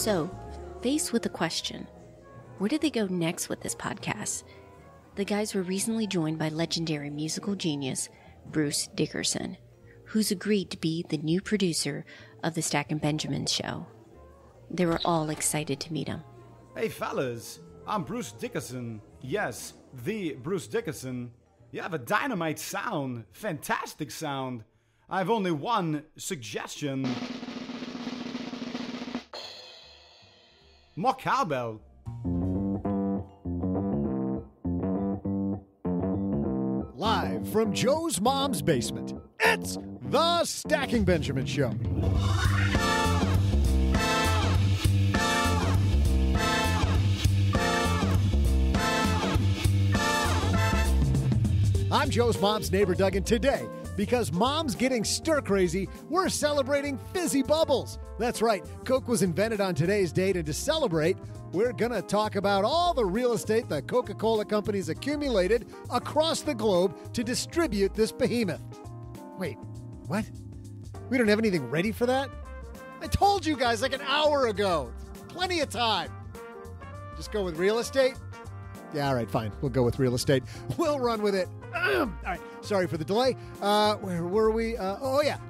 So, faced with the question, where did they go next with this podcast? The guys were recently joined by legendary musical genius Bruce Dickerson, who's agreed to be the new producer of the Stacking Benjamins show. They were all excited to meet him. Hey fellas, I'm Bruce Dickerson. Yes, the Bruce Dickerson. You have a dynamite sound, fantastic sound. I've only one suggestion. More cowbell. Live from Joe's mom's basement, it's the Stacking Benjamin Show. I'm Joe's mom's neighbor, Doug, and today, because mom's getting stir-crazy, we're celebrating fizzy bubbles. That's right, Coke was invented on today's date, and to celebrate, we're going to talk about all the real estate the Coca-Cola company's accumulated across the globe to distribute this behemoth. Wait, what? We don't have anything ready for that? I told you guys like an hour ago. Plenty of time. Just go with real estate? Yeah, all right, fine. We'll go with real estate. We'll run with it. All right, sorry for the delay. Where were we?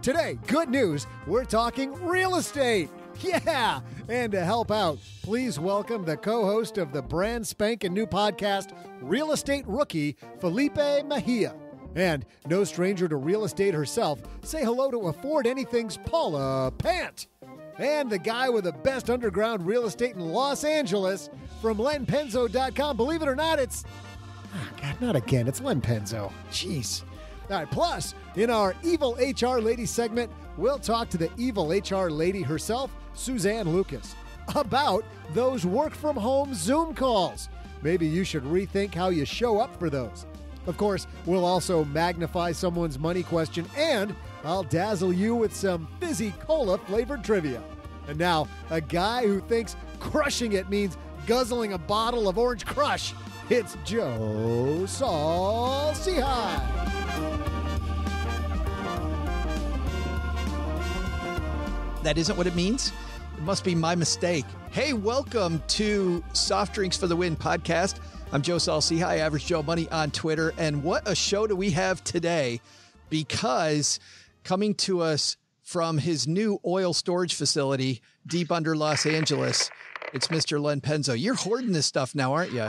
Today, good news. We're talking real estate. Yeah, and to help out, please welcome the co-host of the brand spanking new podcast, Real Estate Rookie, Felipe Mejia. And no stranger to real estate herself, say hello to Afford Anything's Paula Pant. And the guy with the best underground real estate in Los Angeles from LenPenzo.com. Believe it or not, it's... Oh, God, not again. It's Len Penzo. Jeez. All right, plus, in our Evil HR Lady segment, we'll talk to the Evil HR Lady herself, Suzanne Lucas, about those work-from-home Zoom calls. Maybe you should rethink how you show up for those. Of course, we'll also magnify someone's money question, and I'll dazzle you with some fizzy cola-flavored trivia. And now, a guy who thinks crushing it means guzzling a bottle of Orange Crush. It's Joe Saul-Sehy. That isn't what it means. It must be my mistake. Hey, welcome to Soft Drinks for the Win podcast. I'm Joe Saul-Sehy, Average Joe Money on Twitter. And what a show do we have today, because coming to us from his new oil storage facility deep under Los Angeles, it's Mr. Len Penzo. You're hoarding this stuff now, aren't you?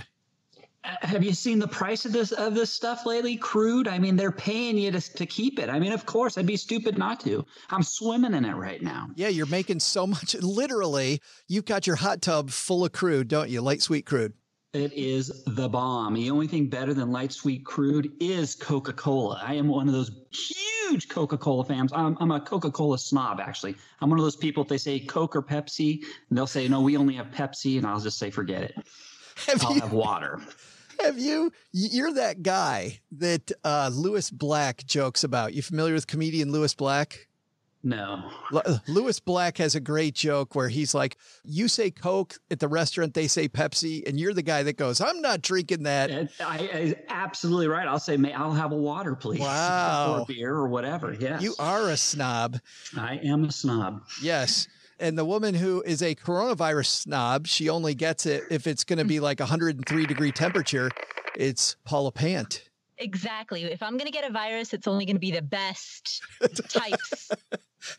Have you seen the price of this stuff lately? Crude. I mean, they're paying you to keep it. I mean, of course, I'd be stupid not to. I'm swimming in it right now. Yeah, you're making so much. Literally, you've got your hot tub full of crude, don't you? Light sweet crude. It is the bomb. The only thing better than light sweet crude is Coca-Cola. I am one of those huge Coca-Cola fans. I'm a Coca-Cola snob, actually. I'm one of those people, if they say Coke or Pepsi, and they'll say, no, we only have Pepsi, and I'll just say, forget it. I'll have water. You're that guy that Lewis Black jokes about. You familiar with comedian Lewis Black? No. Lewis Black has a great joke where he's like, you say Coke at the restaurant, they say Pepsi, and you're the guy that goes, I'm not drinking that. I absolutely right. I'll say, I'll have a water, please. Wow. Or beer or whatever. Yes. You are a snob. I am a snob. Yes. And the woman who is a coronavirus snob, she only gets it if it's going to be like 103-degree temperature. It's Paula Pant. Exactly. If I'm going to get a virus, it's only going to be the best types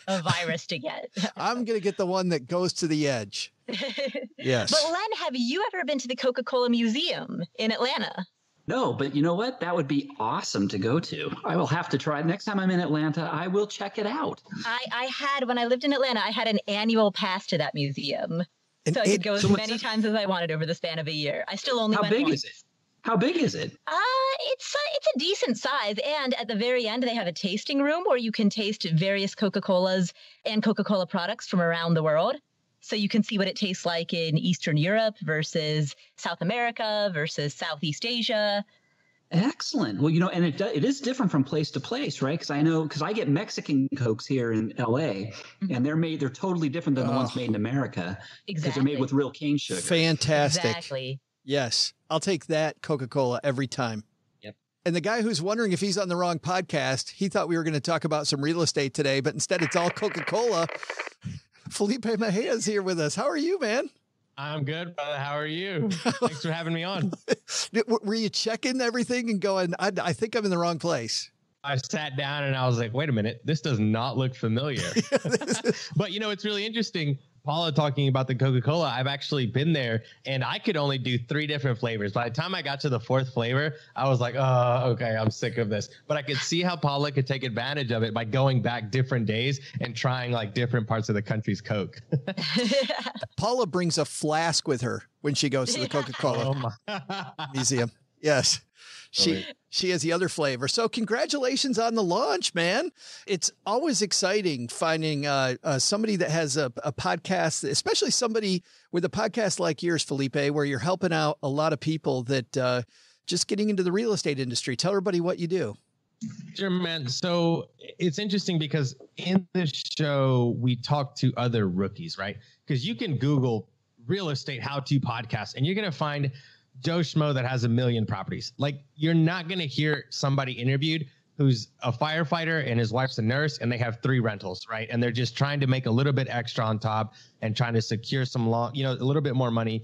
of virus to get. I'm going to get the one that goes to the edge. Yes. But Len, have you ever been to the Coca-Cola Museum in Atlanta? No, but you know what? That would be awesome to go to. I will have to try it. Next time I'm in Atlanta, I will check it out. When I lived in Atlanta, I had an annual pass to that museum. And so I could go as many times as I wanted over the span of a year. I still only went once. How big is it? How big is it? It's a decent size. And at the very end, they have a tasting room where you can taste various Coca-Colas and Coca-Cola products from around the world. So you can see what it tastes like in Eastern Europe versus South America versus Southeast Asia. Excellent. Well, you know, and it is different from place to place, right? Because I get Mexican Cokes here in L.A., and they're totally different than the ones made in America. Exactly. Because they're made with real cane sugar. Fantastic. Exactly. Yes. I'll take that Coca-Cola every time. Yep. And the guy who's wondering if he's on the wrong podcast, he thought we were going to talk about some real estate today, but instead it's all Coca-Cola. Felipe Mejia is here with us. How are you, man? I'm good, brother. How are you? Thanks for having me on. Were you checking everything and going, I think I'm in the wrong place? I sat down and I was like, wait a minute, this does not look familiar. But, you know, it's really interesting. Paula talking about the Coca-Cola, I've actually been there and I could only do 3 different flavors. By the time I got to the 4th flavor, I was like, oh, okay, I'm sick of this. But I could see how Paula could take advantage of it by going back different days and trying like different parts of the country's Coke. Paula brings a flask with her when she goes to the Coca-Cola Museum. Yes. She has the other flavor. So congratulations on the launch, man. It's always exciting finding somebody that has a podcast, especially somebody with a podcast like yours, Felipe, where you're helping out a lot of people that just getting into the real estate industry. Tell everybody what you do. Sure, man. So it's interesting because in this show, we talk to other rookies, right? Because you can Google real estate how-to podcasts and you're going to find Joe Schmo that has 1 million properties. Like, you're not going to hear somebody interviewed who's a firefighter and his wife's a nurse and they have 3 rentals, right? And they're just trying to make a little bit extra on top and trying to secure some long, you know, a little bit more money.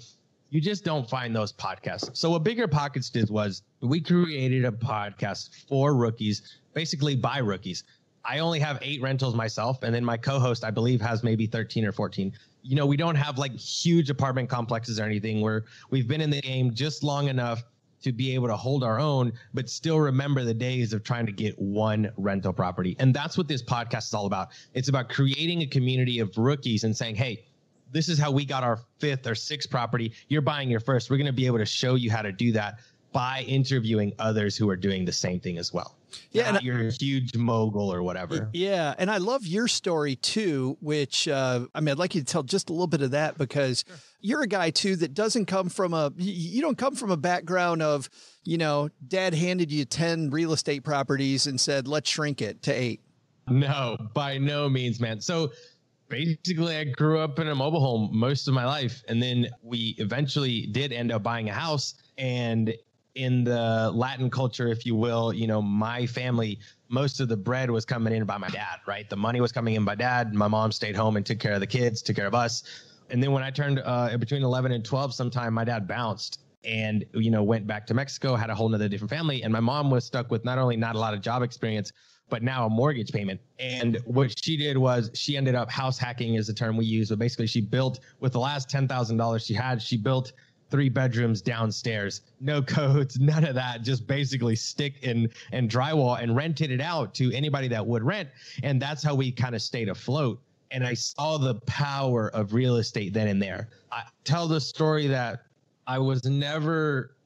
You just don't find those podcasts. So what Bigger Pockets did was we created a podcast for rookies, basically by rookies. I only have 8 rentals myself. And then my co-host, I believe, has maybe 13 or 14. You know, we don't have like huge apartment complexes or anything. We've been in the game just long enough to be able to hold our own, but still remember the days of trying to get 1 rental property. And that's what this podcast is all about. It's about creating a community of rookies and saying, hey, this is how we got our 5th or 6th property. You're buying your 1st. We're going to be able to show you how to do that by interviewing others who are doing the same thing as well. Yeah. And you're a huge mogul or whatever. Yeah. And I love your story too, which, I mean, I'd like you to tell just a little bit of that because sure. You're a guy too, that doesn't come from you don't come from a background of, you know, dad handed you 10 real estate properties and said, let's shrink it to 8. No, by no means, man. So basically I grew up in a mobile home most of my life. And then we eventually did end up buying a house, and in the Latin culture, if you will, you know, my family, most of the bread was coming in by my dad, right? The money was coming in by dad. My mom stayed home and took care of the kids, took care of us. And then when I turned between 11 and 12, sometime my dad bounced and, you know, went back to Mexico, had a whole nother different family. And my mom was stuck with not only not a lot of job experience, but now a mortgage payment. And what she did was she ended up house hacking is the term we use. But basically she built with the last $10,000 she had, she built 3 bedrooms downstairs, no codes, none of that, just basically stick and drywall, and rented it out to anybody that would rent. And that's how we kind of stayed afloat. And I saw the power of real estate then and there. I tell the story that I was never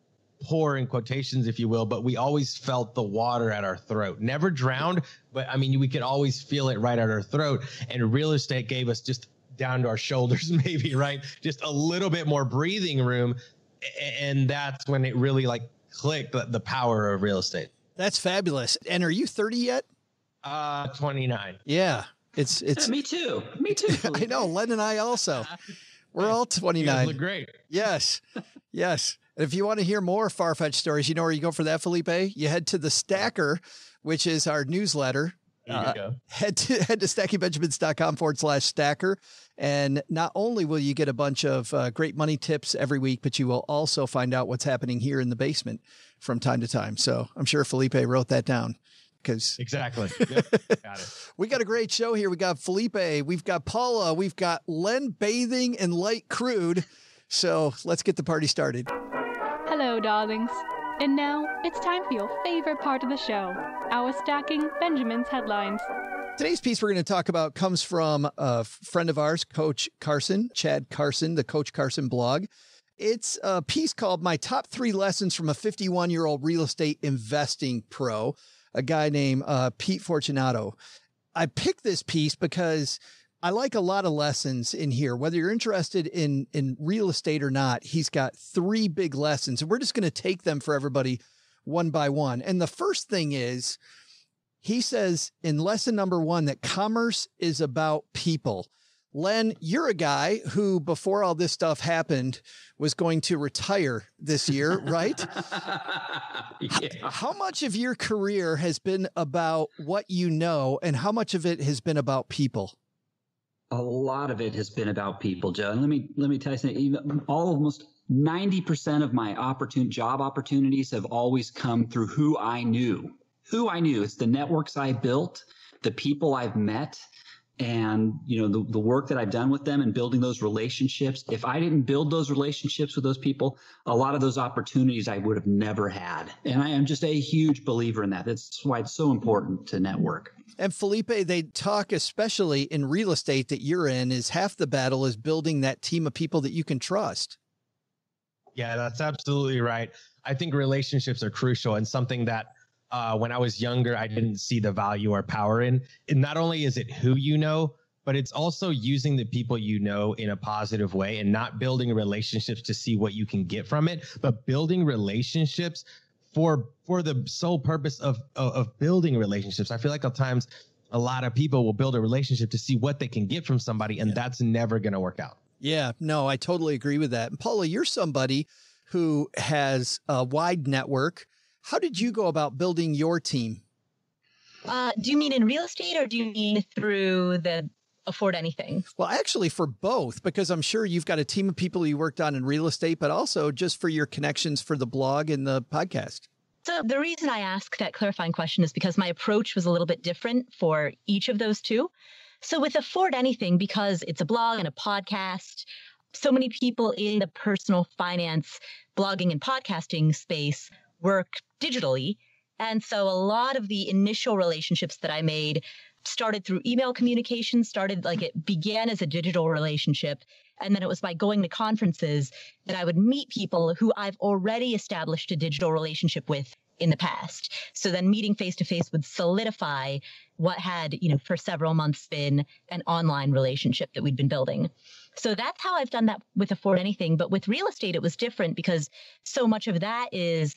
poor in quotations, if you will, but we always felt the water at our throat, never drowned. But I mean, we could always feel it right at our throat. And real estate gave us just down to our shoulders, maybe, right? Just a little bit more breathing room. And that's when it really like clicked, the power of real estate. That's fabulous. And are you 30 yet? 29. Yeah. It's me too. Me too. I know. Len and I also, we're all 29. You look great. Yes. Yes. And if you want to hear more far-fetched stories, you know where you go for that, Felipe? You head to the Stacker, which is our newsletter. Head to StackingBenjamins.com/stacker. And not only will you get a bunch of great money tips every week, but you will also find out what's happening here in the basement from time to time. So I'm sure Felipe wrote that down. Exactly. Yep. Got it. We got a great show here. We got Felipe. We've got Paula. We've got Len bathing and light crude. So let's get the party started. Hello, darlings. And now it's time for your favorite part of the show, our Stacking Benjamins headlines. Today's piece we're going to talk about comes from a friend of ours, Coach Carson, Chad Carson, the Coach Carson blog. It's a piece called My Top 3 Lessons from a 51-Year-Old Real Estate Investing Pro, a guy named Pete Fortunato. I picked this piece because I like a lot of lessons in here. Whether you're interested in real estate or not, he's got 3 big lessons. And we're just going to take them for everybody one by one. And the first thing is, he says in lesson number 1 that commerce is about people. Len, you're a guy who, before all this stuff happened, was going to retire this year, right? Yeah. How much of your career has been about what you know, and how much of it has been about people? a lot of it has been about people, Joe. And let me tell you something. Almost 90% of my job opportunities have always come through who I knew. It's the networks I built, the people I've met, and the work that I've done with them and building those relationships. If I didn't build those relationships with those people, a lot of those opportunities I would have never had. And I am just a huge believer in that. That's why it's so important to network. And Felipe, they talk, especially in real estate that you're in, is half the battle is building that team of people that you can trust. Yeah, that's absolutely right. I think relationships are crucial, and something that when I was younger, I didn't see the value or power in. And not only is it who you know, but it's also using the people you know in a positive way and not building relationships to see what you can get from it, but building relationships for the sole purpose of building relationships. I feel like at times a lot of people will build a relationship to see what they can get from somebody, and that's never going to work out. Yeah, no, I totally agree with that. And Paula, you're somebody who has a wide network. How did you go about building your team? Do you mean in real estate, or do you mean through the Afford Anything? Well, actually for both, because I'm sure you've got a team of people you worked on in real estate, but also just for your connections for the blog and the podcast. So the reason I asked that clarifying question is because my approach was a little bit different for each of those two. So with Afford Anything, because it's a blog and a podcast, so many people in the personal finance, blogging and podcasting space work digitally. And so a lot of the initial relationships that I made started through email communication, it began as a digital relationship. And then it was by going to conferences that I would meet people who I've already established a digital relationship with in the past. So then meeting face to face would solidify what had, for several months been an online relationship that we'd been building. So that's how I've done that with Afford Anything. But with real estate, it was different because so much of that is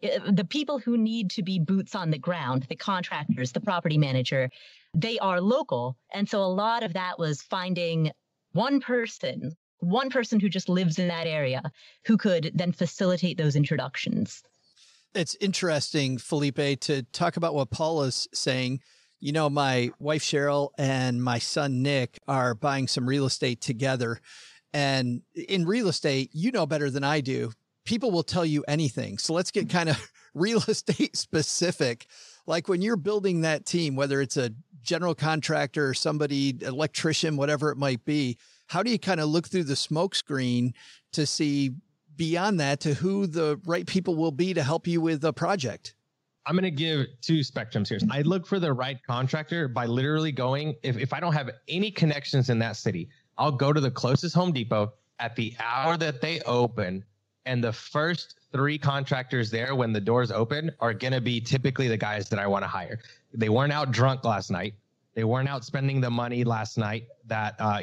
the people who need to be boots on the ground, the contractors, the property manager, they are local. And so a lot of that was finding one person who just lives in that area who could then facilitate those introductions. It's interesting, Felipe, to talk about what Paula's saying. My wife, Cheryl, and my son, Nick, are buying some real estate together. And in real estate, better than I do, people will tell you anything. So let's get kind of real estate specific. Like when you're building that team, whether it's a general contractor or somebody, electrician, whatever it might be, how do you kind of look through the smoke screen to see beyond that to who the right people will be to help you with a project? I'm going to give two spectrums here. I look for the right contractor by literally going, if I don't have any connections in that city, I'll go to the closest Home Depot at the hour that they open. And the first three contractors there when the doors open are going to be typically the guys that I want to hire. They weren't out drunk last night. They weren't out spending the money last night that, that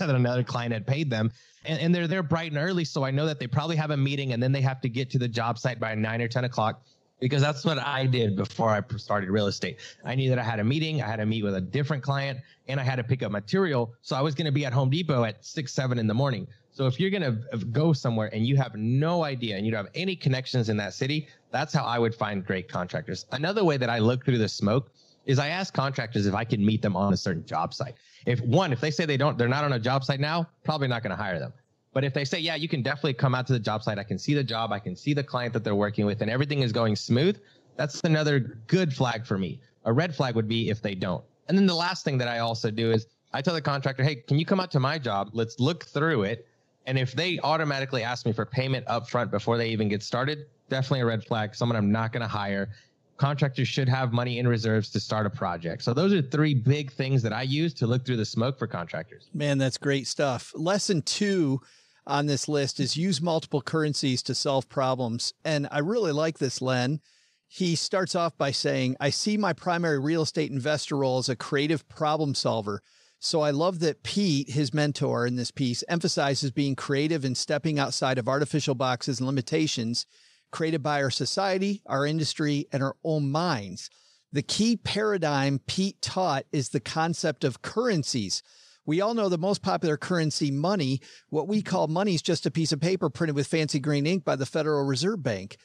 another client had paid them. And they're there bright and early. So I know that they probably have a meeting and then they have to get to the job site by 9 or 10 o'clock. Because that's what I did before I started real estate. I knew that I had a meeting, I had to meet with a different client, and I had to pick up material. So I was going to be at Home Depot at 6, 7 in the morning. So if you're going to go somewhere and you have no idea and you don't have any connections in that city, that's how I would find great contractors. Another way that I look through the smoke is I ask contractors if I can meet them on a certain job site. If they say they're not on a job site now, probably not going to hire them. But if they say, yeah, you can definitely come out to the job site, I can see the job, I can see the client that they're working with, and everything is going smooth, that's another good flag for me. A red flag would be if they don't. And then the last thing that I also do is I tell the contractor, hey, can you come out to my job? Let's look through it. And if they automatically ask me for payment up front before they even get started, definitely a red flag, someone I'm not going to hire. Contractors should have money in reserves to start a project. So those are three big things that I use to look through the smoke for contractors. Man, that's great stuff. Lesson 2 on this list is use multiple currencies to solve problems. And I really like this, Len. He starts off by saying, I see my primary real estate investor role as a creative problem solver. So I love that Pete, his mentor in this piece, emphasizes being creative and stepping outside of artificial boxes and limitations created by our society, our industry, and our own minds. The key paradigm Pete taught is the concept of currencies. We all know the most popular currency, money. What we call money is just a piece of paper printed with fancy green ink by the Federal Reserve Bank.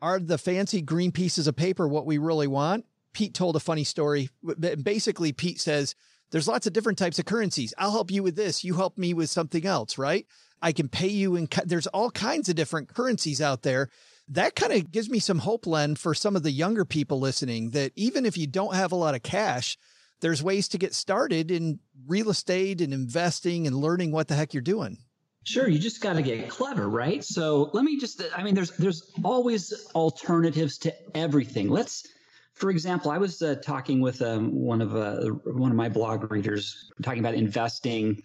Are the fancy green pieces of paper what we really want? Pete told a funny story. Basically, Pete says There's lots of different types of currencies. I'll help you with this. You help me with something else, right? I can pay you in. There's all kinds of different currencies out there. That kind of gives me some hope, Len, for some of the younger people listening, that even if you don't have a lot of cash, there's ways to get started in real estate and investing and learning what the heck you're doing. Sure. You just got to get clever, right? So let me just, I mean, there's always alternatives to everything. Let's, for example, I was talking with one of my blog readers talking about investing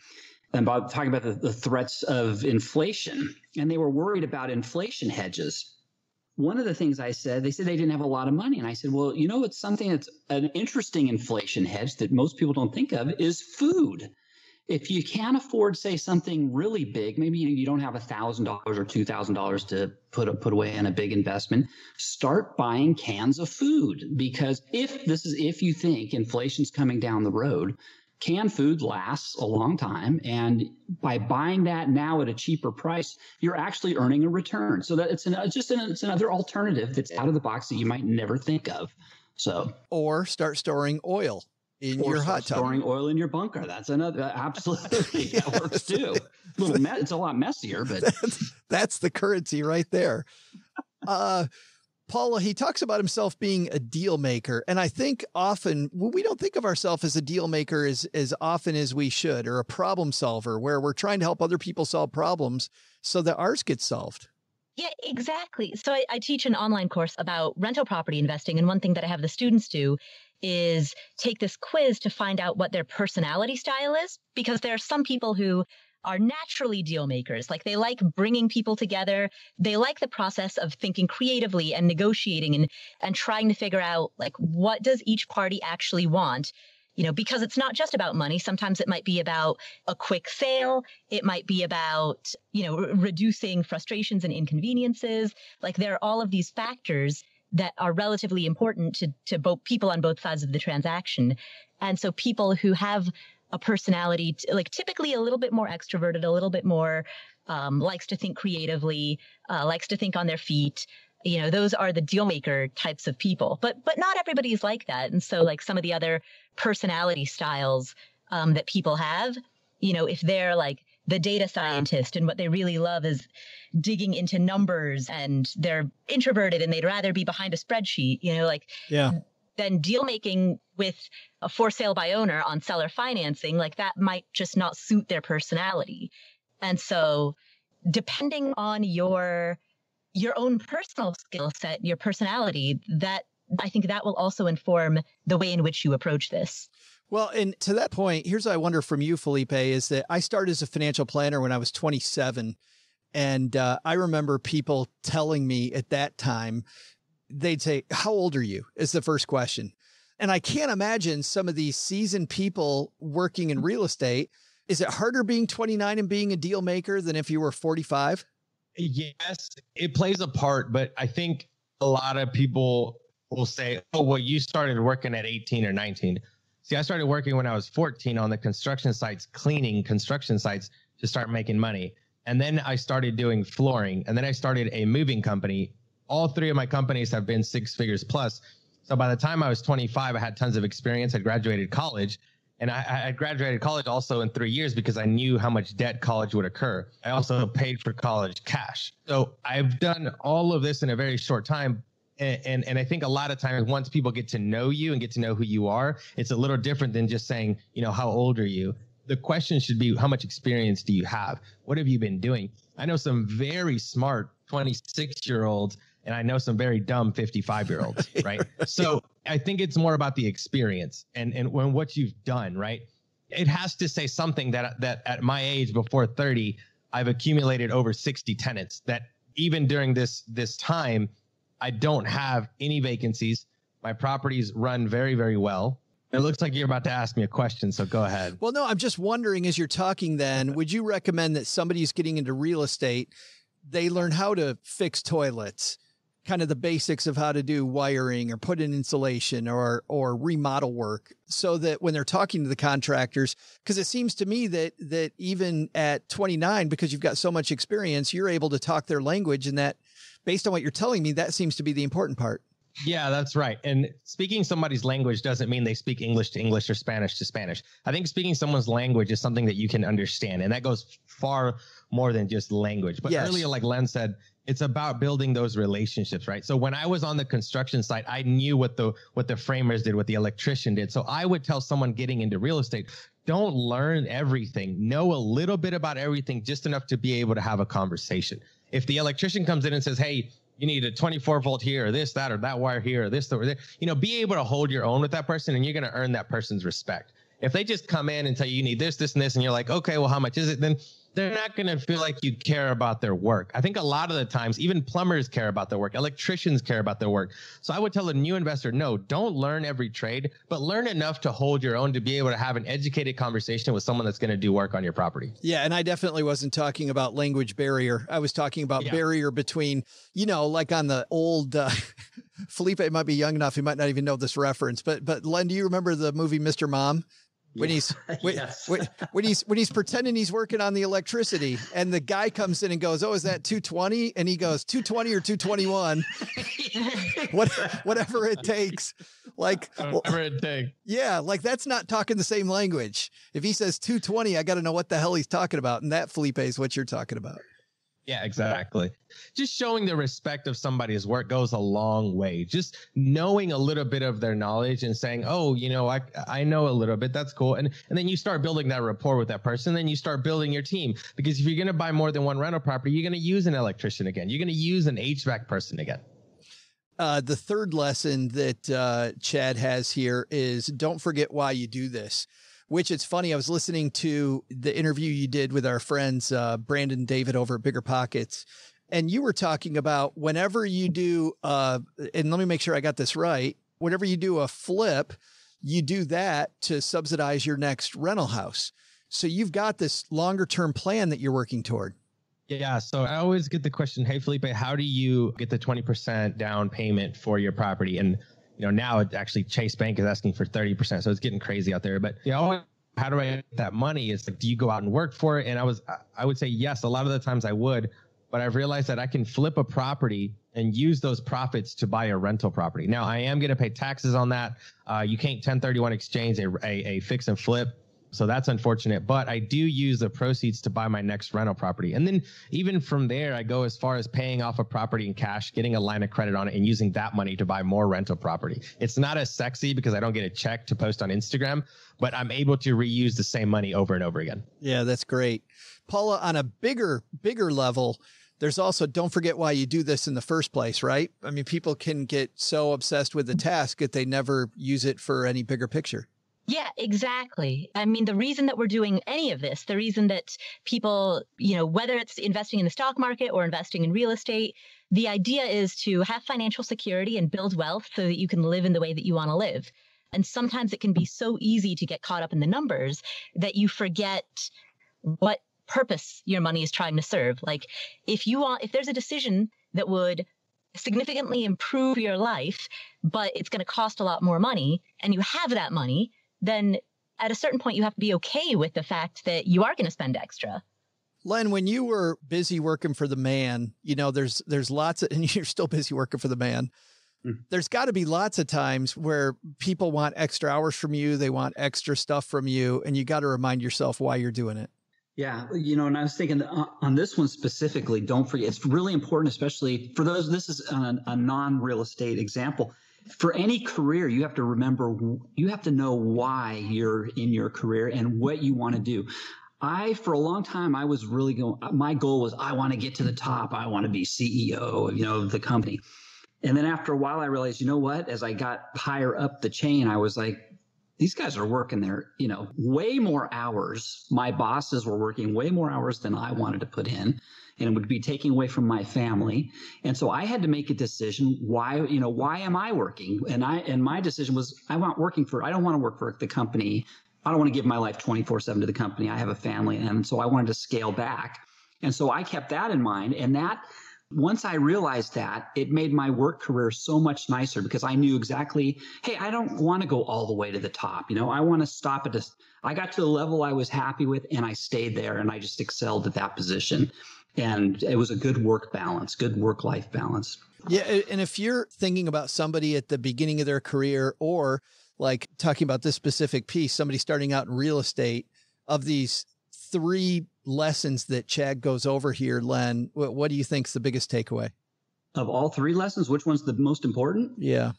and about talking about the threats of inflation, and they were worried about inflation hedges. One of the things I said, they said they didn't have a lot of money. And I said, well, you know, it's something that's an interesting inflation hedge that most people don't think of is food. If you can't afford, say, something really big, maybe you don't have $1,000 or $2,000 to put away in a big investment, start buying cans of food. Because if you think inflation's coming down the road, canned food lasts a long time. And by buying that now at a cheaper price, you're actually earning a return. So that it's another alternative that's out of the box that you might never think of. So, or start storing oil in your hot tub. Storing oil in your bunker. That's another. Absolutely. Yes. That works too. It's a lot messier, but that's the currency right there. Paula, he talks about himself being a deal maker. And I think often we don't think of ourselves as a deal maker as often as we should, or a problem solver, where we're trying to help other people solve problems so that ours gets solved. Yeah, exactly. So I teach an online course about rental property investing. And one thing that I have the students do is take this quiz to find out what their personality style is, because there are some people who are naturally deal makers. Like, they like bringing people together. They like the process of thinking creatively and negotiating and trying to figure out, like, what does each party actually want? You know, because it's not just about money. Sometimes it might be about a quick sale. It might be about, you know, reducing frustrations and inconveniences. Like, there are all of these factors that are relatively important to both people on both sides of the transaction. And so people who have a personality, like typically a little bit more extroverted, a little bit more likes to think creatively, likes to think on their feet, you know, those are the deal maker types of people. But not everybody is like that. And so, like, some of the other personality styles that people have, you know, if they're like the data scientist and what they really love is digging into numbers and they're introverted and they'd rather be behind a spreadsheet, you know, like, yeah, then deal making with a for sale by owner on seller financing, like, that might just not suit their personality. And so depending on your own personal skill set, your personality, that I think that will also inform the way in which you approach this. Well, and to that point, here's what I wonder from you, Felipe, is that I started as a financial planner when I was 27. And I remember people telling me at that time, they'd say, how old are you? Is the first question. And I can't imagine some of these seasoned people working in real estate. Is it harder being 29 and being a deal maker than if you were 45? Yes, it plays a part, but I think a lot of people will say, oh, well, you started working at 18 or 19. See, I started working when I was 14 on the construction sites, cleaning construction sites to start making money. And then I started doing flooring, and then I started a moving company. All three of my companies have been 6 figures plus. So by the time I was 25, I had tons of experience. I graduated college, and I graduated college also in 3 years because I knew how much debt college would incur. I also paid for college cash. So I've done all of this in a very short time. And I think a lot of times once people get to know you and get to know who you are, it's a little different than just saying, you know, how old are you? The question should be, how much experience do you have? What have you been doing? I know some very smart 26-year-olds, and I know some very dumb 55-year-olds, right? So I think it's more about the experience and when what you've done, right? It has to say something that at my age before 30, I've accumulated over 60 tenants that even during this time, I don't have any vacancies. My properties run very, very well. It looks like you're about to ask me a question, so go ahead. Well, no, I'm just wondering, as you're talking then, would you recommend that somebody who's getting into real estate, they learn how to fix toilets, kind of the basics of how to do wiring or put in insulation or remodel work, so that when they're talking to the contractors, because it seems to me that even at 29, because you've got so much experience, you're able to talk their language, and that, based on what you're telling me, that seems to be the important part. Yeah, that's right. And speaking somebody's language doesn't mean they speak English to English or Spanish to Spanish. I think speaking someone's language is something that you can understand. And that goes far more than just language. But earlier, like Len said, it's about building those relationships, right? So when I was on the construction site, I knew what the framers did, what the electrician did. So I would tell someone getting into real estate, don't learn everything. Know a little bit about everything, just enough to be able to have a conversation. If the electrician comes in and says, hey, you need a 24 volt here, or this, that, or that wire here, or this, that, or that, you know, be able to hold your own with that person, and you're going to earn that person's respect. If they just come in and tell you, you need this, this, and this, and you're like, okay, well, how much is it? Then they're not going to feel like you care about their work. I think a lot of the times, even plumbers care about their work. Electricians care about their work. So I would tell a new investor, no, don't learn every trade, but learn enough to hold your own, to be able to have an educated conversation with someone that's going to do work on your property. Yeah. And I definitely wasn't talking about language barrier. I was talking about barrier between, you know, like on the old, Felipe might be young enough. He might not even know this reference, but Len, do you remember the movie Mr. Mom? When he's, when he's pretending he's working on the electricity, and the guy comes in and goes, oh, is that 220? And he goes 220 or 221, whatever it takes. Like, whatever it takes. Yeah. Like, that's not talking the same language. If he says 220, I got to know what the hell he's talking about. And that, Felipe, is what you're talking about. Yeah, exactly. Just showing the respect of somebody's work goes a long way. Just knowing a little bit of their knowledge and saying, oh, you know, I know a little bit. That's cool. And then you start building that rapport with that person. Then you start building your team, because if you're going to buy more than one rental property, you're going to use an electrician again. You're going to use an HVAC person again. The third lesson that Chad has here is don't forget why you do this. Which, it's funny, I was listening to the interview you did with our friends, Brandon David over at Bigger Pockets. And you were talking about whenever you do, and let me make sure I got this right. Whenever you do a flip, you do that to subsidize your next rental house. So you've got this longer term plan that you're working toward. Yeah. So I always get the question, hey, Felipe, how do you get the 20% down payment for your property? And you know, now it actually, Chase Bank is asking for 30%. So it's getting crazy out there. But you know, how do I get that money? It's like, do you go out and work for it? And I would say yes. A lot of the times I would, but I've realized that I can flip a property and use those profits to buy a rental property. Now I am going to pay taxes on that. You can't 1031 exchange a fix and flip. So that's unfortunate, but I do use the proceeds to buy my next rental property. And then even from there, I go as far as paying off a property in cash, getting a line of credit on it, and using that money to buy more rental property. It's not as sexy because I don't get a check to post on Instagram, but I'm able to reuse the same money over and over again. Yeah, that's great. Paula, on a bigger level, there's also don't forget why you do this in the first place, right? I mean, people can get so obsessed with the task that they never use it for any bigger picture. Yeah, exactly. I mean, the reason that we're doing any of this, the reason that people, you know, whether it's investing in the stock market or investing in real estate, the idea is to have financial security and build wealth so that you can live in the way that you want to live. And sometimes it can be so easy to get caught up in the numbers that you forget what purpose your money is trying to serve. Like if there's a decision that would significantly improve your life, but it's going to cost a lot more money, and you have that money, then at a certain point, you have to be okay with the fact that you are going to spend extra. Len, when you were busy working for the man, you know, there's lots of, and you're still busy working for the man. Mm-hmm. There's got to be lots of times where people want extra hours from you. They want extra stuff from you. And you got to remind yourself why you're doing it. Yeah. You know, and I was thinking on this one specifically, don't forget, it's really important, especially for those, this is a non-real estate example. For any career, you have to remember, you have to know why you're in your career and what you want to do. For a long time, I was really my goal was I want to get to the top. I want to be CEO, you know, of the company. And then after a while, I realized, you know what, as I got higher up the chain, I was like, these guys are working their, you know, way more hours. My bosses were working way more hours than I wanted to put in, and it would be taking away from my family. And so I had to make a decision. Why, you know, why am I working? And my decision was I don't want to work for the company. I don't want to give my life 24/7 to the company. I have a family. And so I wanted to scale back. And so I kept that in mind. And that, once I realized that, it made my work career so much nicer, because I knew exactly, hey, I don't want to go all the way to the top. You know, I want to stop at this. I got to the level I was happy with, and I stayed there, and I just excelled at that position. And it was a good work balance, good work-life balance. Yeah. And if you're thinking about somebody at the beginning of their career, or like talking about this specific piece, somebody starting out in real estate, of these three lessons that Chad goes over here, Len, what do you think's the biggest takeaway? Of all three lessons, which one's the most important? Yeah.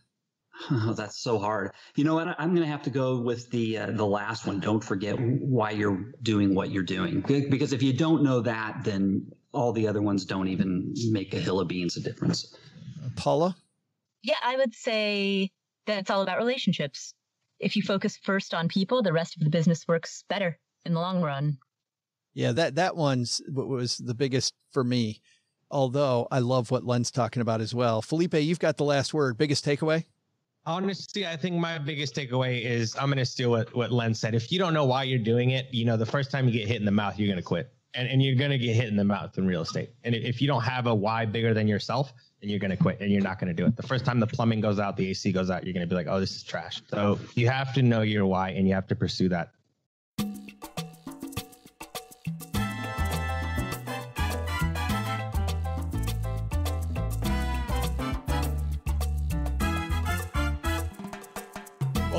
Oh, that's so hard. You know what? I'm going to have to go with the last one. Don't forget why you're doing what you're doing. Because if you don't know that, then all the other ones don't even make a hill of beans a difference. Paula? Yeah, I would say that it's all about relationships. If you focus first on people, the rest of the business works better in the long run. Yeah, that one's what was the biggest for me. Although I love what Len's talking about as well. Felipe, you've got the last word. Biggest takeaway? Honestly, I think my biggest takeaway is I'm going to steal what Len said. If you don't know why you're doing it, you know, the first time you get hit in the mouth, you're going to quit. And you're going to get hit in the mouth in real estate. And if you don't have a why bigger than yourself, then you're going to quit and you're not going to do it. The first time the plumbing goes out, the AC goes out, you're going to be like, oh, this is trash. So you have to know your why and you have to pursue that.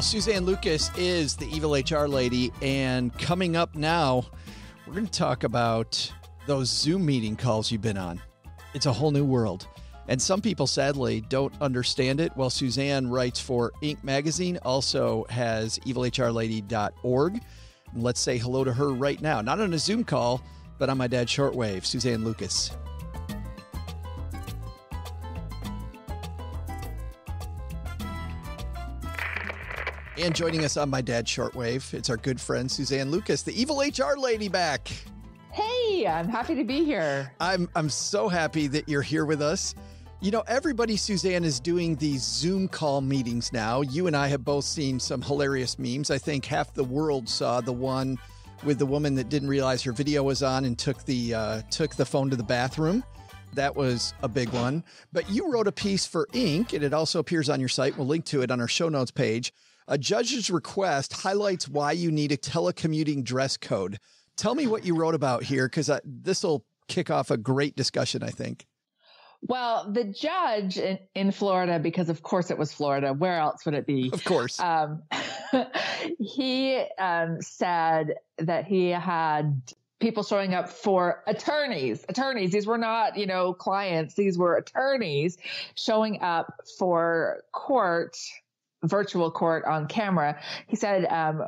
Suzanne Lucas is the Evil HR Lady, and coming up now, we're going to talk about those Zoom meeting calls you've been on. It's a whole new world, and some people sadly don't understand it. Well, Suzanne writes for Inc. magazine, also has evilhrlady.org. Let's say hello to her right now, not on a Zoom call, but on my dad's shortwave, Suzanne Lucas. And joining us on my dad's shortwave, it's our good friend, Suzanne Lucas, the Evil HR Lady, back. Hey, I'm happy to be here. I'm so happy that you're here with us. You know, everybody, Suzanne, is doing these Zoom call meetings now. You and I have both seen some hilarious memes. I think half the world saw the one with the woman that didn't realize her video was on and took the phone to the bathroom. That was a big one. But you wrote a piece for Inc., and it also appears on your site. We'll link to it on our show notes page. A judge's request highlights why you need a telecommuting dress code. Tell me what you wrote about here, because this will kick off a great discussion, I think. Well, the judge in Florida, because of course it was Florida, where else would it be? Of course. He said that he had people showing up for attorneys. These were not, you know, clients. These were attorneys showing up for court, virtual court on camera. He said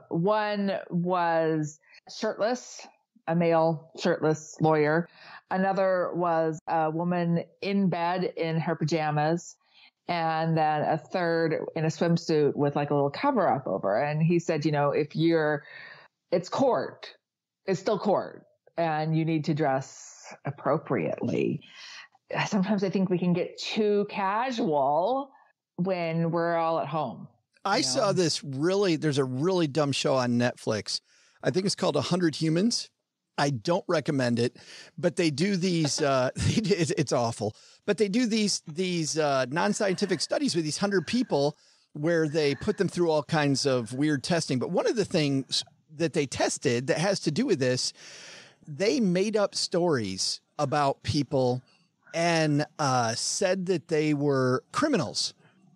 one was shirtless, a male shirtless lawyer. Another was a woman in bed in her pajamas. And then a third in a swimsuit with like a little cover up over. And he said, you know, it's court, it's still court, and you need to dress appropriately. Sometimes I think we can get too casual when we're all at home. I saw this there's a really dumb show on Netflix. I think it's called 100 Humans. I don't recommend it, but they do these, it's awful, but they do these non-scientific studies with these 100 people where they put them through all kinds of weird testing. But one of the things that they tested that has to do with this, they made up stories about people and said that they were criminals.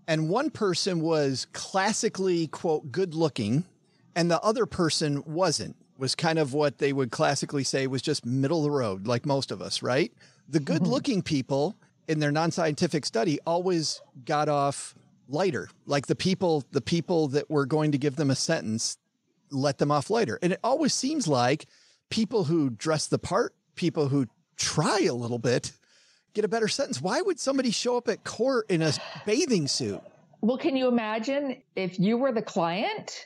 And one person was classically, quote, good looking, and the other person was kind of what they would classically say was just middle of the road, like most of us, right? The good looking people in their non-scientific study always got off lighter. Like the people that were going to give them a sentence let them off lighter. And it always seems like people who dress the part, people who try a little bit, get a better sentence. Why would somebody show up at court in a bathing suit? Well, can you imagine if you were the client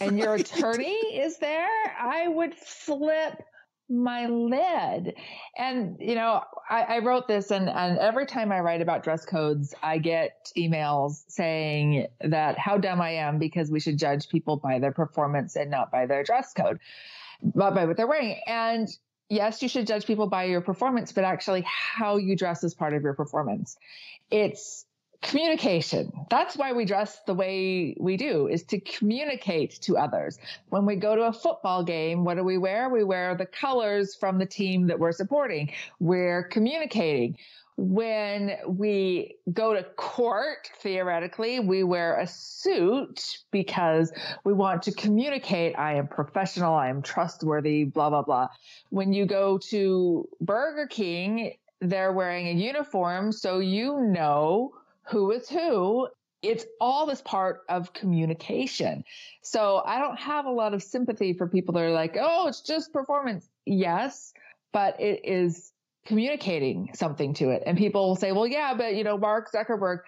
and your attorney is there? I would flip my lid. And, you know, I wrote this and every time I write about dress codes, I get emails saying that how dumb I am because we should judge people by their performance and not by their dress code, but by what they're wearing. And yes, you should judge people by your performance, but actually how you dress is part of your performance. It's communication. That's why we dress the way we do, is to communicate to others. When we go to a football game, what do we wear? We wear the colors from the team that we're supporting. We're communicating. when we go to court, theoretically, we wear a suit because we want to communicate, I am professional, I am trustworthy, blah, blah, blah. When you go to Burger King, they're wearing a uniform, so you know who is who. It's all this part of communication. So I don't have a lot of sympathy for people that are like, oh, it's just performance. Yes, but it is communicating something to it. And people will say, well, yeah, but you know, Mark Zuckerberg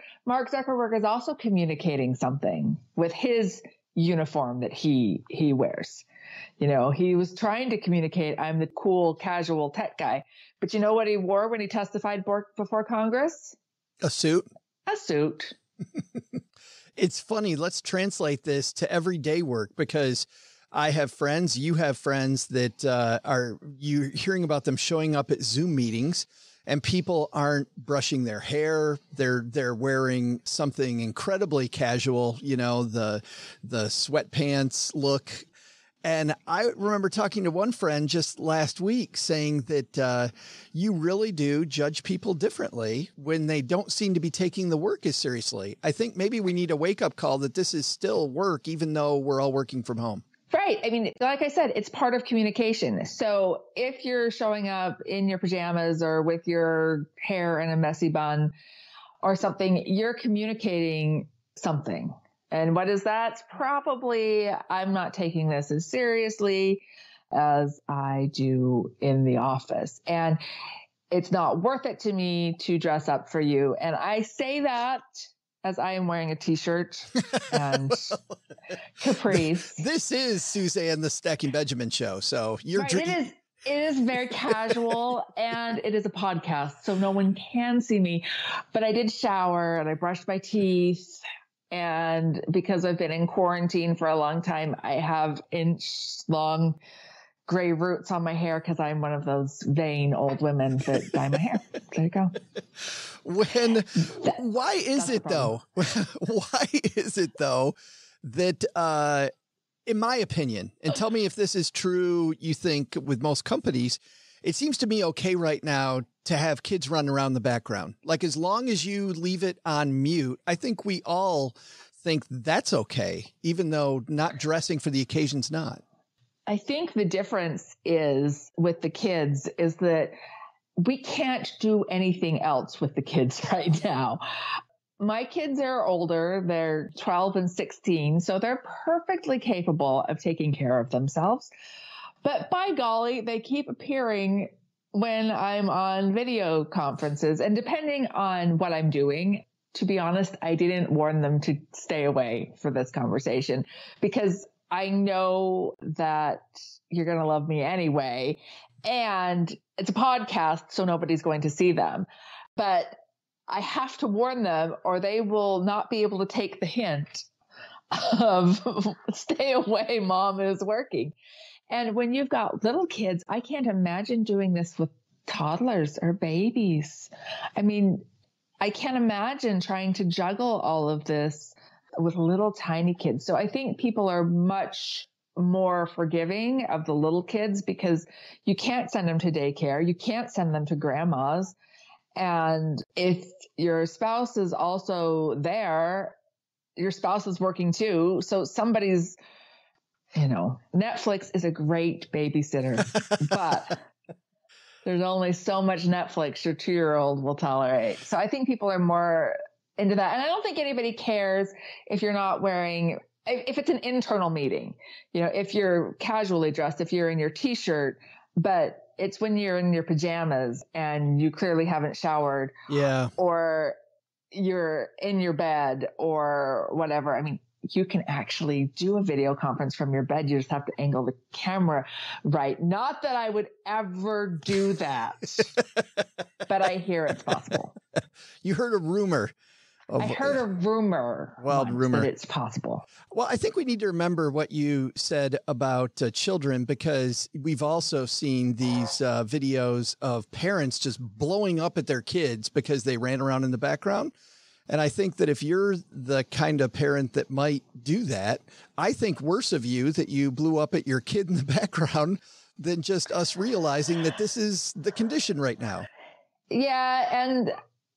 is also communicating something with his uniform that he wears. You know, he was trying to communicate, I'm the cool, casual tech guy. But you know what he wore when he testified before Congress? A suit. A suit. It's funny. Let's translate this to everyday work, because I have friends, you have friends that you're hearing about them showing up at Zoom meetings and people aren't brushing their hair. They're wearing something incredibly casual, you know, the sweatpants look. And I remember talking to one friend just last week saying that you really do judge people differently when they don't seem to be taking the work as seriously. I think maybe we need a wake up call that this is still work, even though we're all working from home. Right. I mean, like I said, it's part of communication. So if you're showing up in your pajamas or with your hair in a messy bun or something, you're communicating something. And what is that? Probably, I'm not taking this as seriously as I do in the office. And it's not worth it to me to dress up for you. And I say that as I am wearing a t-shirt and capris. This is Suzanne, the Stacking Benjamin show. So you're right, it is very casual, and it is a podcast, so no one can see me. But I did shower and I brushed my teeth. And because I've been in quarantine for a long time, I have inch-long gray roots on my hair because I'm one of those vain old women that dye my hair. There you go. Why is it though that, in my opinion, and tell me if this is true, you think with most companies, it seems to me okay right now to have kids run around the background. Like, as long as you leave it on mute, I think we all think that's okay, even though not dressing for the occasion's not. I think the difference is with the kids is that we can't do anything else with the kids right now. My kids are older. They're 12 and 16, so they're perfectly capable of taking care of themselves. But by golly, they keep appearing when I'm on video conferences, and depending on what I'm doing, to be honest, I didn't warn them to stay away for this conversation because I know that you're going to love me anyway. And it's a podcast, so nobody's going to see them, but I have to warn them or they will not be able to take the hint of stay away, mom is working. And when you've got little kids, I can't imagine doing this with toddlers or babies. I mean, I can't imagine trying to juggle all of this with little tiny kids. So I think people are much more forgiving of the little kids because you can't send them to daycare. You can't send them to grandma's. And if your spouse is also there, your spouse is working too. So somebody's, you know, Netflix is a great babysitter, but there's only so much Netflix your 2-year-old will tolerate. So I think people are more into that. And I don't think anybody cares if you're not wearing, if it's an internal meeting, you know, if you're casually dressed, if you're in your t-shirt, but it's when you're in your pajamas and you clearly haven't showered, yeah, or you're in your bed or whatever. I mean, you can actually do a video conference from your bed. You just have to angle the camera right. Not that I would ever do that, but I hear it's possible. You heard a rumor. I heard a rumor. Wild rumor. That it's possible. Well, I think we need to remember what you said about children, because we've also seen these videos of parents just blowing up at their kids because they ran around in the background. And I think that if you're the kind of parent that might do that, I think worse of you that you blew up at your kid in the background than just us realizing that this is the condition right now. Yeah. And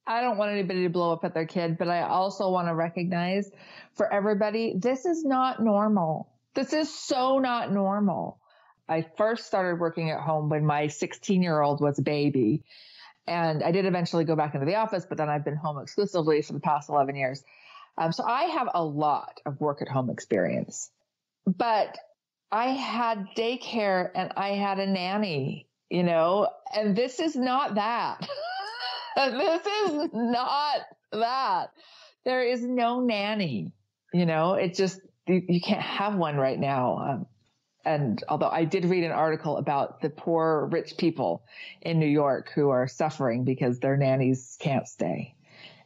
I don't want anybody to blow up at their kid, but I also want to recognize for everybody, this is not normal. This is so not normal. I first started working at home when my 16-year-old was a baby. And I did eventually go back into the office, but then I've been home exclusively for the past 11 years. So I have a lot of work at home experience, but I had daycare and I had a nanny, you know, and this is not that. This is not that. There is no nanny, you know, it just, you can't have one right now. And although I did read an article about the poor rich people in New York who are suffering because their nannies can't stay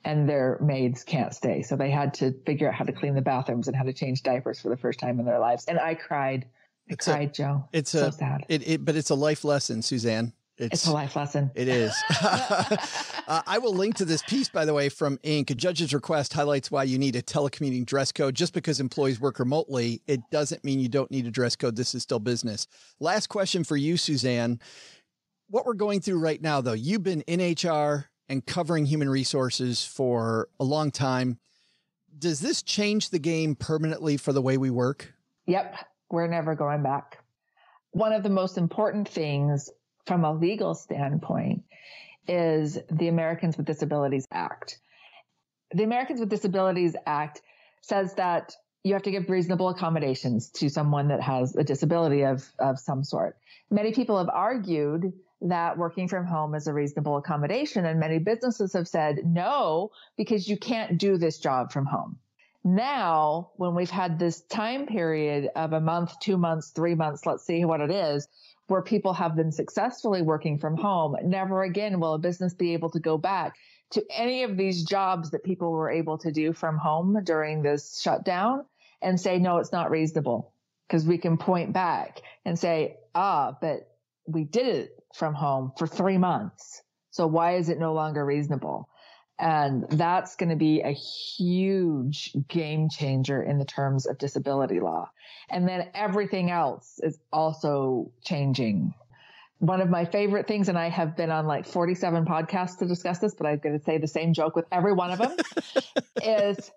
and their maids can't stay. So they had to figure out how to clean the bathrooms and how to change diapers for the first time in their lives. And I cried. I cried, Joe. It's so sad. But it's a life lesson, Suzanne. It's a life lesson. It is. I will link to this piece, by the way, from Inc. A judge's request highlights why you need a telecommuting dress code. Just because employees work remotely, it doesn't mean you don't need a dress code. This is still business. Last question for you, Suzanne. What we're going through right now, though, you've been in HR and covering human resources for a long time. Does this change the game permanently for the way we work? Yep. We're never going back. One of the most important things from a legal standpoint is the Americans with Disabilities Act. The Americans with Disabilities Act says that you have to give reasonable accommodations to someone that has a disability of some sort. Many people have argued that working from home is a reasonable accommodation, and many businesses have said no, because you can't do this job from home. Now, when we've had this time period of a month, 2 months, 3 months, let's see what it is, where people have been successfully working from home, never again will a business be able to go back to any of these jobs that people were able to do from home during this shutdown and say, no, it's not reasonable, because we can point back and say, but we did it from home for 3 months. So why is it no longer reasonable? And that's going to be a huge game changer in the terms of disability law. And then everything else is also changing. One of my favorite things, and I have been on like 47 podcasts to discuss this, but I'm going to say the same joke with every one of them, is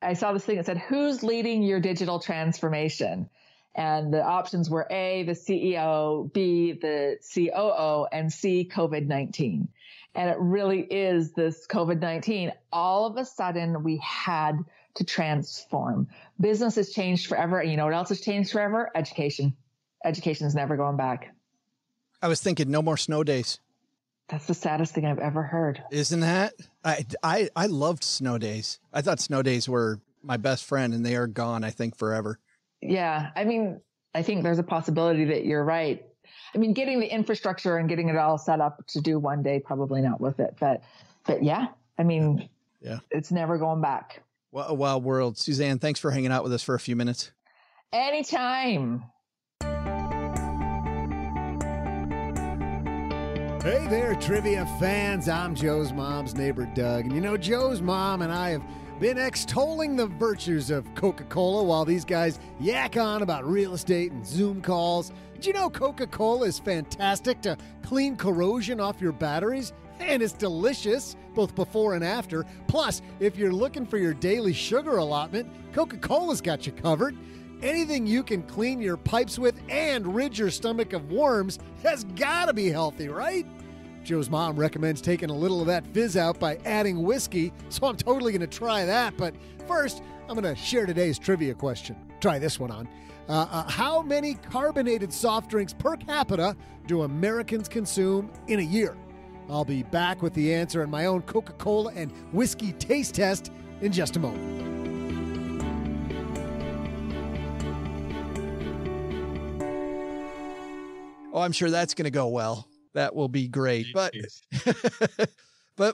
I saw this thing that said, who's leading your digital transformation? And the options were A, the CEO, B, the COO, and C, COVID-19. And it really is this COVID-19. All of a sudden, we had to transform. Business has changed forever. And you know what else has changed forever? Education. Education is never going back. I was thinking no more snow days. That's the saddest thing I've ever heard. Isn't that? I loved snow days. I thought snow days were my best friend, and they are gone, I think, forever. Yeah. I mean, I think there's a possibility that you're right. I mean, getting the infrastructure and getting it all set up to do one day, probably not with it, but yeah, I mean, yeah, it's never going back. What a wild world. Suzanne, thanks for hanging out with us for a few minutes. Anytime. Hey there, trivia fans. I'm Joe's mom's neighbor, Doug. And you know, Joe's mom and I have been extolling the virtues of Coca-Cola while these guys yak on about real estate and Zoom calls. Did you know Coca-Cola is fantastic to clean corrosion off your batteries? And it's delicious, both before and after. Plus, if you're looking for your daily sugar allotment, Coca-Cola's got you covered. Anything you can clean your pipes with and rid your stomach of worms has got to be healthy, right? Joe's mom recommends taking a little of that fizz out by adding whiskey, so I'm totally going to try that. But first, I'm going to share today's trivia question. Try this one on. How many carbonated soft drinks per capita do Americans consume in a year? I'll be back with the answer in my own Coca-Cola and whiskey taste test in just a moment. Oh, I'm sure that's going to go well. That will be great. But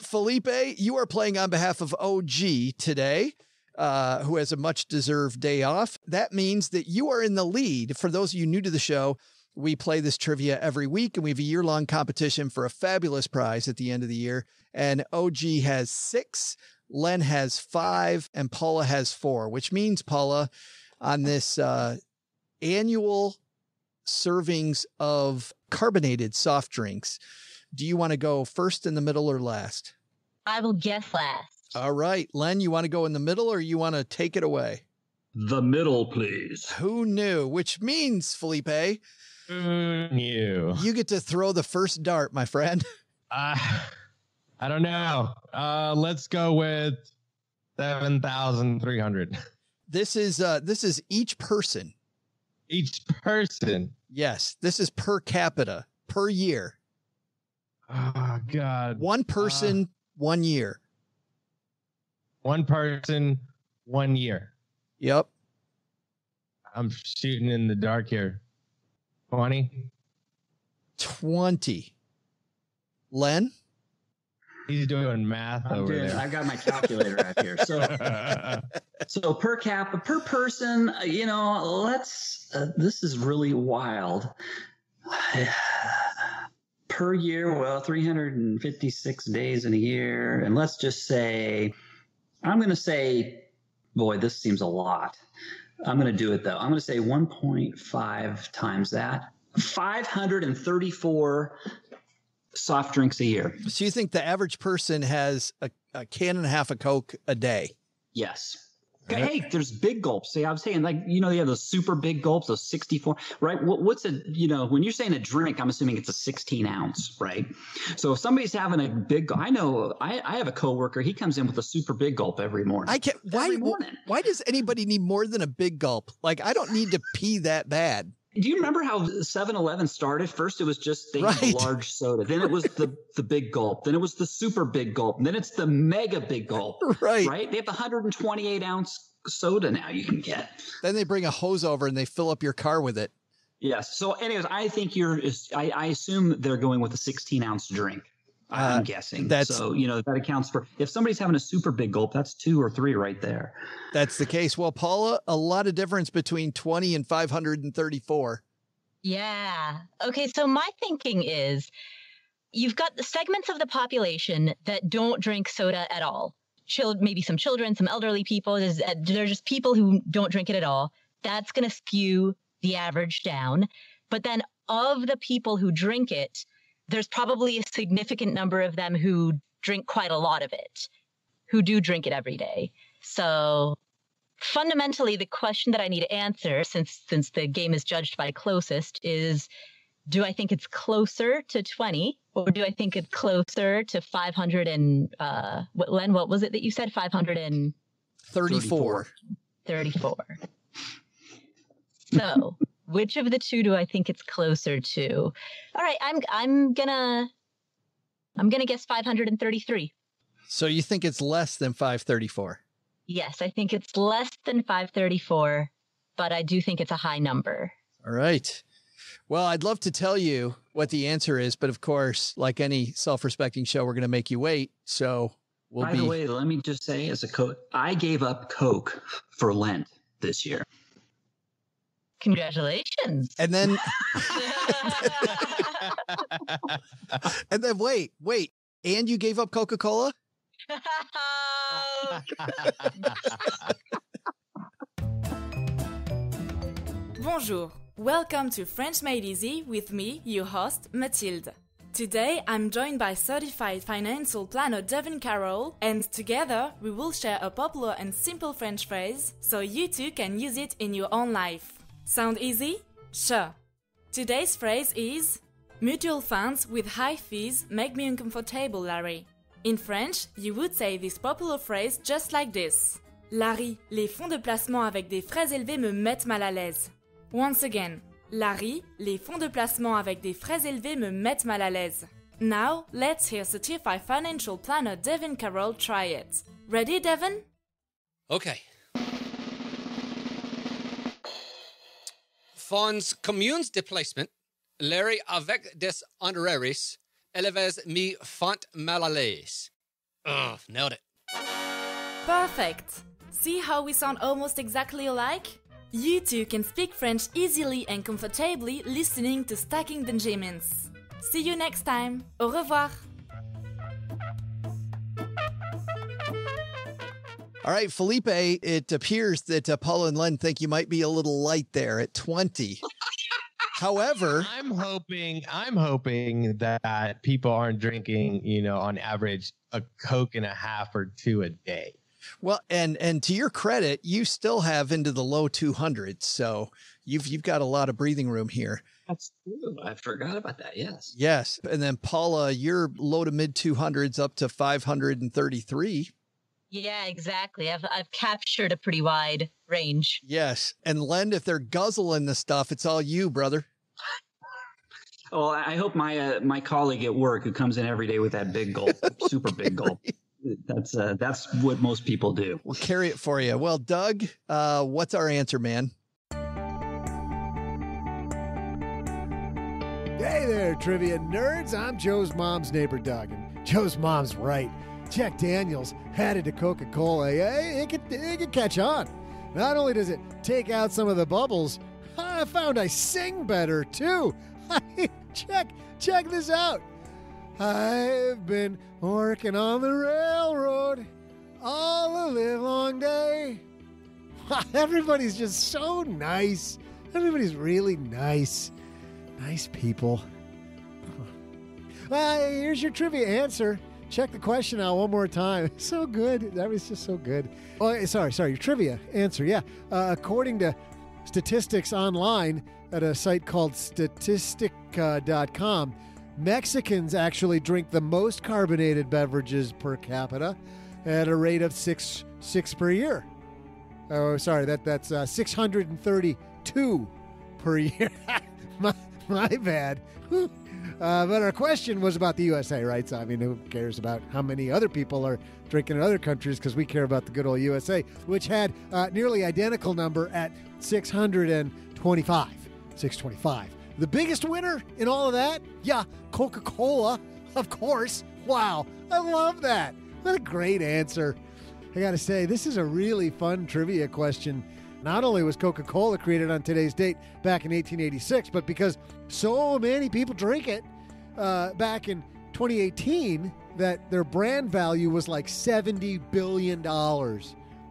Felipe, you are playing on behalf of OG today, who has a much-deserved day off. That means that you are in the lead. For those of you new to the show, we play this trivia every week, and we have a year-long competition for a fabulous prize at the end of the year. And OG has 6, Len has 5, and Paula has 4, which means, Paula, on this annual servings of carbonated soft drinks, do you want to go first, in the middle, or last? I will guess last. All right. Len, you want to go in the middle or you want to take it away? The middle, please. Who knew? Which means, Felipe, who knew? You get to throw the first dart, my friend. I don't know. Let's go with 7,300. This is each person. Each person. Yes. This is per capita, per year. Oh, God. One person, 1 year. One person, 1 year. Yep. I'm shooting in the dark here. 20. Len? He's doing math over there. I've got my calculator out here. So per person, this is really wild. Per year, well, 356 days in a year. And let's just say, I'm going to say, boy, this seems a lot. I'm going to do it, though. I'm going to say 1.5 times that. 534 soft drinks a year. So you think the average person has a can and a half of Coke a day? Yes. Right. Hey, there's big gulps. See, I was saying, you have those super big gulps, those 64, right? What's when you're saying a drink, I'm assuming it's a 16 ounce, right? So if somebody's having a big gulp, I know I have a coworker. He comes in with a super big gulp every morning. Why does anybody need more than a big gulp? Like, I don't need to pee that bad. Do you remember how 7-Eleven started? First, it was just the large soda. Then it was the big gulp. Then it was the super big gulp. And then it's the mega big gulp. Right. Right? They have the 128-ounce soda now you can get. Then they bring a hose over and they fill up your car with it. Yes. So anyways, I think I assume they're going with a 16-ounce drink. I'm guessing. That accounts for – if somebody's having a super big gulp, that's 2 or 3 right there. That's the case. Well, Paula, a lot of difference between 20 and 534. Yeah. Okay, so my thinking is you've got the segments of the population that don't drink soda at all. Maybe some children, some elderly people. There's just people who don't drink it at all. That's going to skew the average down. But then of the people who drink it, there's probably a significant number of them who drink quite a lot of it, who do drink it every day. So fundamentally, the question that I need to answer, since the game is judged by closest, is do I think it's closer to 20 or do I think it's closer to 500 and Len, what was it that you said? 534. 34. So... which of the two do I think it's closer to? All right, I'm gonna guess 533. So you think it's less than 534? Yes, I think it's less than 534, but I do think it's a high number. All right. Well, I'd love to tell you what the answer is, but of course, like any self-respecting show, we're gonna make you wait. So by the way, let me just say, as a coach, I gave up Coke for Lent this year. Congratulations. And then, wait. And you gave up Coca-Cola? Bonjour. Welcome to French Made Easy with me, your host, Mathilde. Today, I'm joined by certified financial planner Devin Carroll, and together we will share a popular and simple French phrase so you too can use it in your own life. Sound easy? Sure. Today's phrase is mutual funds with high fees make me uncomfortable, Larry. In French, you would say this popular phrase just like this. Larry, les fonds de placement avec des frais élevés me mettent mal à l'aise. Once again. Larry, les fonds de placement avec des frais élevés me mettent mal à l'aise. Now, let's hear certified financial planner Devin Carroll try it. Ready, Devin? Okay. Fonds communes de placement, Larry avec des honoraires, élevés me font mal à l'aise. Ugh, nailed it. Perfect. See how we sound almost exactly alike? You two can speak French easily and comfortably listening to Stacking Benjamins. See you next time. Au revoir. All right, Felipe, it appears that Paula and Len think you might be a little light there at 20. However, I'm hoping that people aren't drinking, you know, on average, a Coke and a half or two a day. Well, and to your credit, you still have into the low 200s. So you've got a lot of breathing room here. That's true. I forgot about that. Yes. Yes. And then Paula, you're low to mid 200s up to 533. Yeah, exactly. I've captured a pretty wide range. Yes. And Len, if they're guzzling the stuff, it's all you, brother. Well, I hope my colleague at work who comes in every day with that big gulp, super big gulp. That's what most people do. We'll carry it for you. Well, Doug, what's our answer, man? Hey there, trivia nerds. I'm Joe's mom's neighbor, Doug, and Joe's mom's right. Jack Daniels added to Coca-Cola. It could catch on. Not only does it take out some of the bubbles, I found I sing better, too. Check this out. I've been working on the railroad all the livelong day. Everybody's just so nice. Everybody's really nice. Nice people. Well, here's your trivia answer. Check the question out one more time. So good. That was just so good. Oh, sorry. Your trivia answer. Yeah. According to statistics online at a site called statistic.com, Mexicans actually drink the most carbonated beverages per capita at a rate of six per year. Oh, sorry, that's 632 per year. my bad. But our question was about the USA, right? So, I mean, who cares about how many other people are drinking in other countries, because we care about the good old USA, which had nearly identical number at 625. The biggest winner in all of that? Yeah, Coca-Cola, of course. Wow, I love that. What a great answer. I got to say, this is a really fun trivia question. Not only was Coca-Cola created on today's date back in 1886, but because so many people drink it back in 2018 that their brand value was like $70 billion.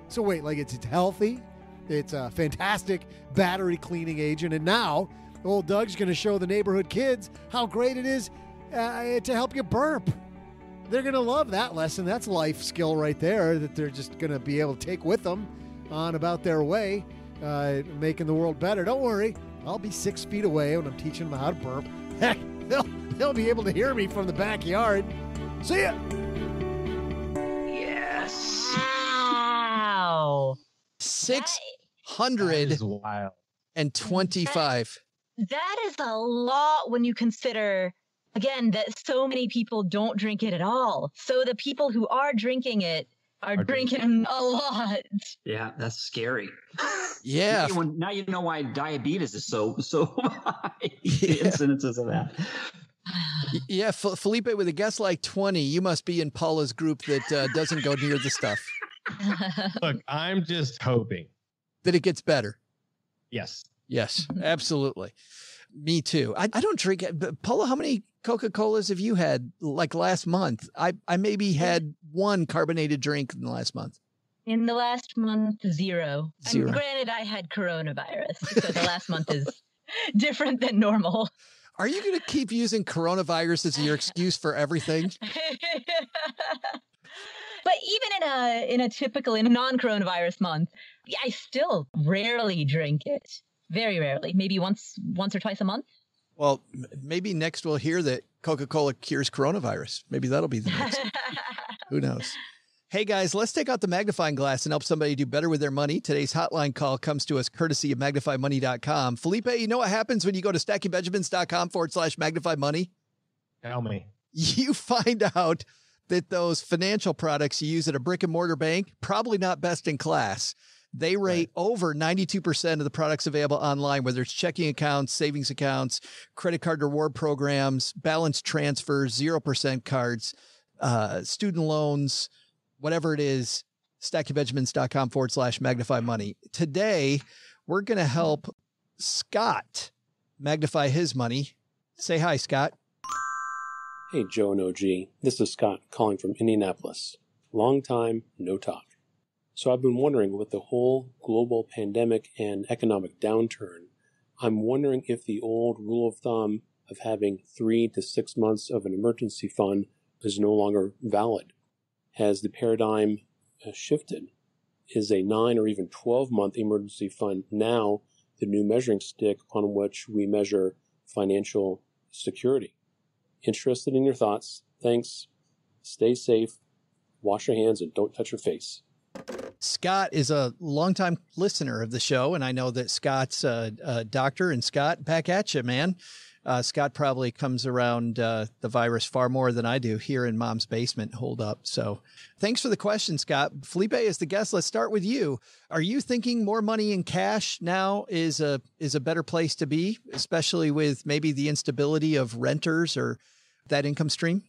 So wait, like it's healthy, it's a fantastic battery cleaning agent, and now old Doug's going to show the neighborhood kids how great it is to help you burp. They're going to love that lesson. That's life skill right there that they're just going to be able to take with them on about their way, making the world better. Don't worry, I'll be 6 feet away when I'm teaching them how to burp. Heck, they'll be able to hear me from the backyard. See ya! Yes! Wow! 600 is wild. And 25. That is a lot when you consider, again, that so many people don't drink it at all. So the people who are drinking it are drinking a lot. Yeah, that's scary. Yeah. Now you know why diabetes is so high. Yeah. Incidences of that. Yeah, Felipe, with a guess like 20, you must be in Paula's group that doesn't go near the stuff. Look, I'm just hoping that it gets better. Yes. Yes, absolutely. Me too. I don't drink it. Paula, how many Coca-Colas have you had like last month? I maybe had one carbonated drink in the last month. In the last month, zero. And granted, I had coronavirus, so the last month is different than normal. Are you going to keep using coronavirus as your excuse for everything? But even in a non-coronavirus month, I still rarely drink it. Very rarely. Maybe once or twice a month. Well, maybe next we'll hear that Coca-Cola cures coronavirus. Maybe that'll be the next. Who knows? Hey, guys, let's take out the magnifying glass and help somebody do better with their money. Today's hotline call comes to us courtesy of MagnifyMoney.com. Felipe, you know what happens when you go to StackingBenjamins.com /MagnifyMoney? Tell me. You find out that those financial products you use at a brick and mortar bank, probably not best in class. They rate over 92% of the products available online, whether it's checking accounts, savings accounts, credit card reward programs, balance transfers, 0% cards, student loans, whatever it is, StackyBenjamins.com /MagnifyMoney. Today, we're going to help Scott magnify his money. Say hi, Scott. Hey, Joe and OG. This is Scott calling from Indianapolis. Long time, no talk. So I've been wondering, with the whole global pandemic and economic downturn, I'm wondering if the old rule of thumb of having 3 to 6 months of an emergency fund is no longer valid. Has the paradigm shifted? Is a 9 or even 12-month emergency fund now the new measuring stick on which we measure financial security? Interested in your thoughts. Thanks. Stay safe. Wash your hands and don't touch your face. Scott is a longtime listener of the show, and I know that Scott's a doctor. And Scott, back at you, man. Scott probably comes around the virus far more than I do here in Mom's basement. Hold up. So thanks for the question, Scott. Felipe is the guest. Let's start with you. Are you thinking more money in cash now is a better place to be, especially with maybe the instability of renters or that income stream?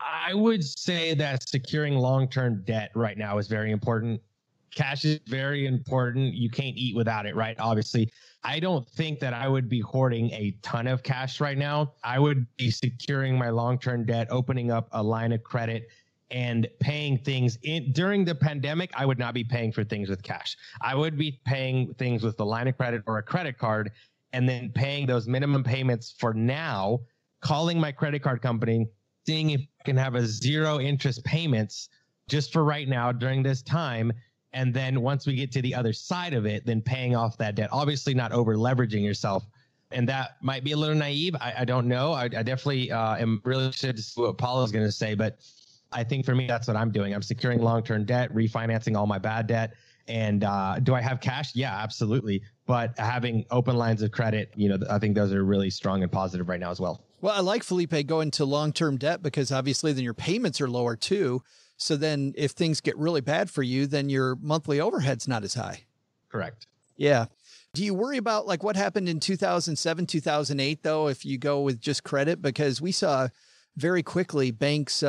I would say that securing long-term debt right now is very important. Cash is very important. You can't eat without it, right? Obviously, I don't think that I would be hoarding a ton of cash right now. I would be securing my long-term debt, opening up a line of credit, and paying things. During the pandemic, I would not be paying for things with cash. I would be paying things with the line of credit or a credit card, and then paying those minimum payments for now, calling my credit card company, seeing if I can have a zero interest payments just for right now during this time. And then once we get to the other side of it, then paying off that debt, obviously not over leveraging yourself. And that might be a little naive. I don't know. I definitely am really interested to see what Paula's going to say, but I think for me, that's what I'm doing. I'm securing long-term debt, refinancing all my bad debt. And do I have cash? Yeah, absolutely. But having open lines of credit, you know, I think those are really strong and positive right now as well. Well, I like Felipe going to long-term debt because obviously then your payments are lower too. So then if things get really bad for you, then your monthly overhead's not as high. Correct. Yeah. Do you worry about like what happened in 2007, 2008, though, if you go with just credit? Because we saw very quickly banks,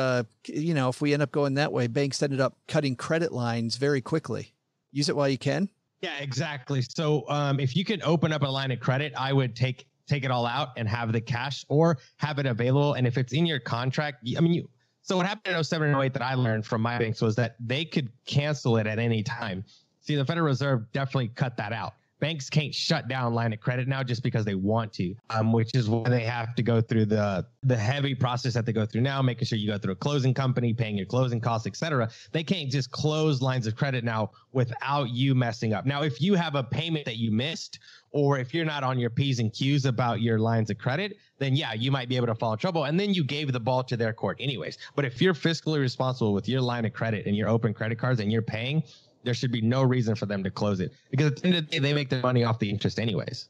you know, if we end up going that way, banks ended up cutting credit lines very quickly. Use it while you can. Yeah, exactly. So if you could open up a line of credit, I would take it all out and have the cash or have it available. And if it's in your contract, I mean, so what happened in 07 and 08 that I learned from my banks was that they could cancel it at any time. See, the Federal Reserve definitely cut that out. Banks can't shut down line of credit now just because they want to, which is why they have to go through the heavy process that they go through now, making sure you go through a closing company, paying your closing costs, et cetera. They can't just close lines of credit now without you messing up. Now, if you have a payment that you missed, or if you're not on your P's and Q's about your lines of credit, then yeah, you might be able to fall in trouble. And then you gave the ball to their court anyways. But if you're fiscally responsible with your line of credit and your open credit cards and you're paying, there should be no reason for them to close it because at the end of the day, they make their money off the interest anyways.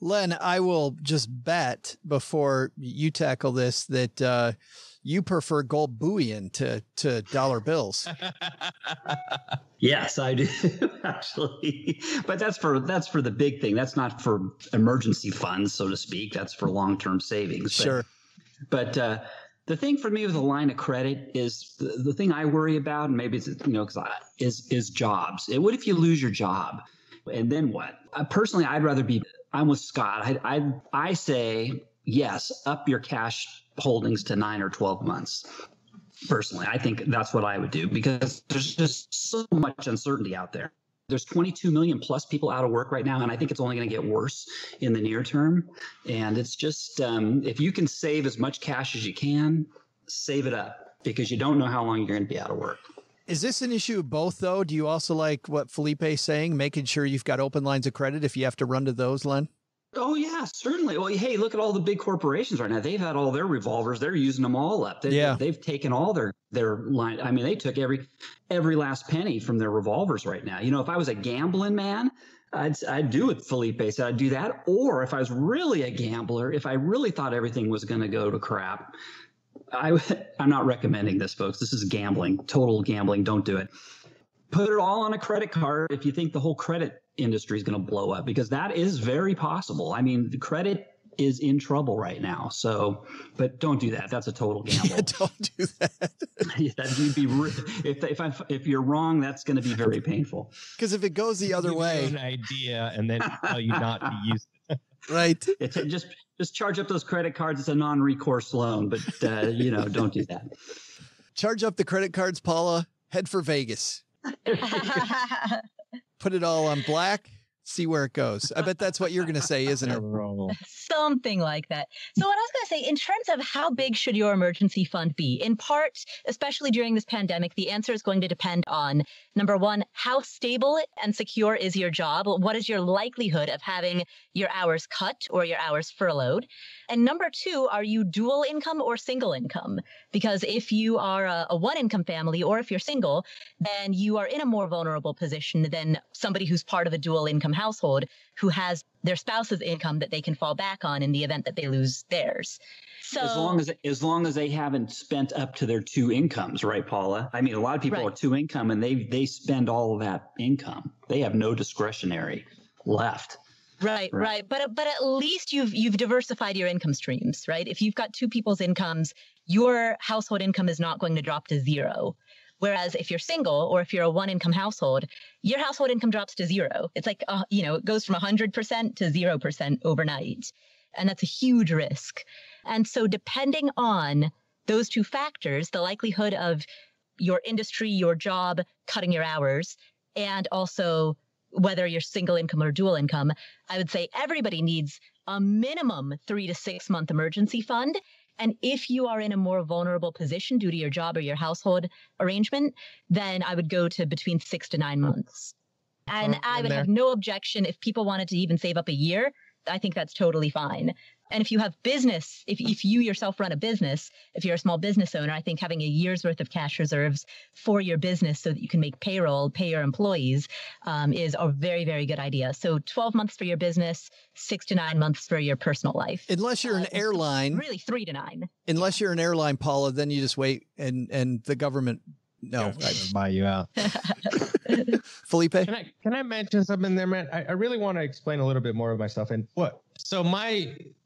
Len, I will just bet before you tackle this that you prefer gold bullion to dollar bills. Yes, I do actually, but that's for the big thing. That's not for emergency funds, so to speak. That's for long-term savings. Sure. But the thing for me with a line of credit is the thing I worry about, and maybe it's, you know, is jobs. What if you lose your job, and then what? Personally, I'd rather be. I'm with Scott. I say yes, up your cash holdings to 9 or 12 months. Personally, I think that's what I would do because there's just so much uncertainty out there. There's 22 million plus people out of work right now, and I think it's only going to get worse in the near term. And it's just if you can save as much cash as you can, save it up because you don't know how long you're going to be out of work. Is this an issue of both, though? Do you also like what Felipe's saying, making sure you've got open lines of credit if you have to run to those, Len? Oh, yeah, certainly. Well, hey, look at all the big corporations right now. They've had all their revolvers. They're using them all up. They've taken all their line. I mean, they took every last penny from their revolvers right now. You know, if I was a gambling man, I'd do what Felipe said. I'd do that. Or if I was really a gambler, if I really thought everything was going to go to crap, I'm not recommending this, folks. This is gambling, total gambling. Don't do it. Put it all on a credit card if you think the whole credit industry is going to blow up, because that is very possible. I mean, the credit is in trouble right now. So, but don't do that. That's a total gamble. Yeah, don't do that. That'd be if you're wrong, that's going to be very painful. Because if it goes the other way, an idea, and then tell you not to use it. Right. Just charge up those credit cards. It's a non-recourse loan, but you know, don't do that. Charge up the credit cards, Paula. Head for Vegas. Put it all on black, see where it goes. I bet that's what you're going to say, isn't it? Something like that. So what I was going to say, in terms of how big should your emergency fund be, in part, especially during this pandemic, the answer is going to depend on, number one, how stable and secure is your job? What is your likelihood of having your hours cut or your hours furloughed? And number two, are you dual income or single income? Because if you are a one-income family or if you're single, then you are in a more vulnerable position than somebody who's part of a dual-income household who has their spouse's income that they can fall back on in the event that they lose theirs. So as long as they haven't spent up to their two incomes, right, Paula? I mean, a lot of people are two income and they spend all of that income. They have no discretionary left. Right. But at least you've diversified your income streams, right? If you've got two people's incomes, your household income is not going to drop to zero. Whereas if you're single or if you're a one-income household, your household income drops to zero. It's like, it goes from 100% to 0% overnight. And that's a huge risk. And so depending on those two factors, the likelihood of your industry, your job, cutting your hours, and also whether you're single income or dual income, I would say everybody needs a minimum 3 to 6 month emergency fund. And if you are in a more vulnerable position due to your job or your household arrangement, then I would go to between 6 to 9 months. And I would have no objection if people wanted to even save up a year. I think that's totally fine. And if you have business, if you yourself run a business, if you're a small business owner, I think having a year's worth of cash reserves for your business so that you can make payroll, pay your employees, is a very, very good idea. So 12 months for your business, 6 to 9 months for your personal life. Unless you're an airline. Really 3 to 9. Unless you're an airline, Paula, then you just wait and the government, buy you out. Felipe? Can I mention something there, Matt? I really want to explain a little bit more of myself. And what? So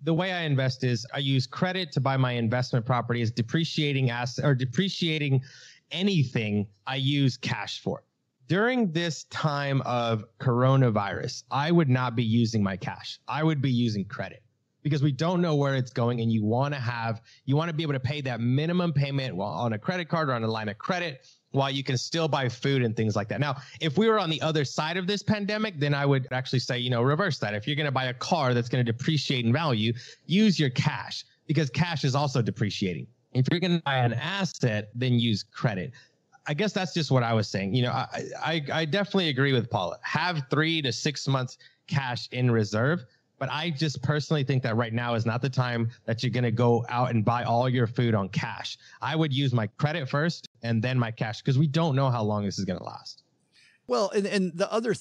the way I invest is I use credit to buy my investment properties, depreciating assets or depreciating anything I use cash for. During this time of coronavirus, I would not be using my cash. I would be using credit because we don't know where it's going. And you want to be able to pay that minimum payment while on a credit card or on a line of credit, while you can still buy food and things like that. Now, if we were on the other side of this pandemic, then I would actually say, reverse that. If you're going to buy a car that's going to depreciate in value, use your cash because cash is also depreciating. If you're going to buy an asset, then use credit. I guess that's just what I was saying. I definitely agree with Paula. Have 3 to 6 months cash in reserve. But I just personally think that right now is not the time that you're going to go out and buy all your food on cash. I would use my credit first and then my cash because we don't know how long this is going to last. Well, and the other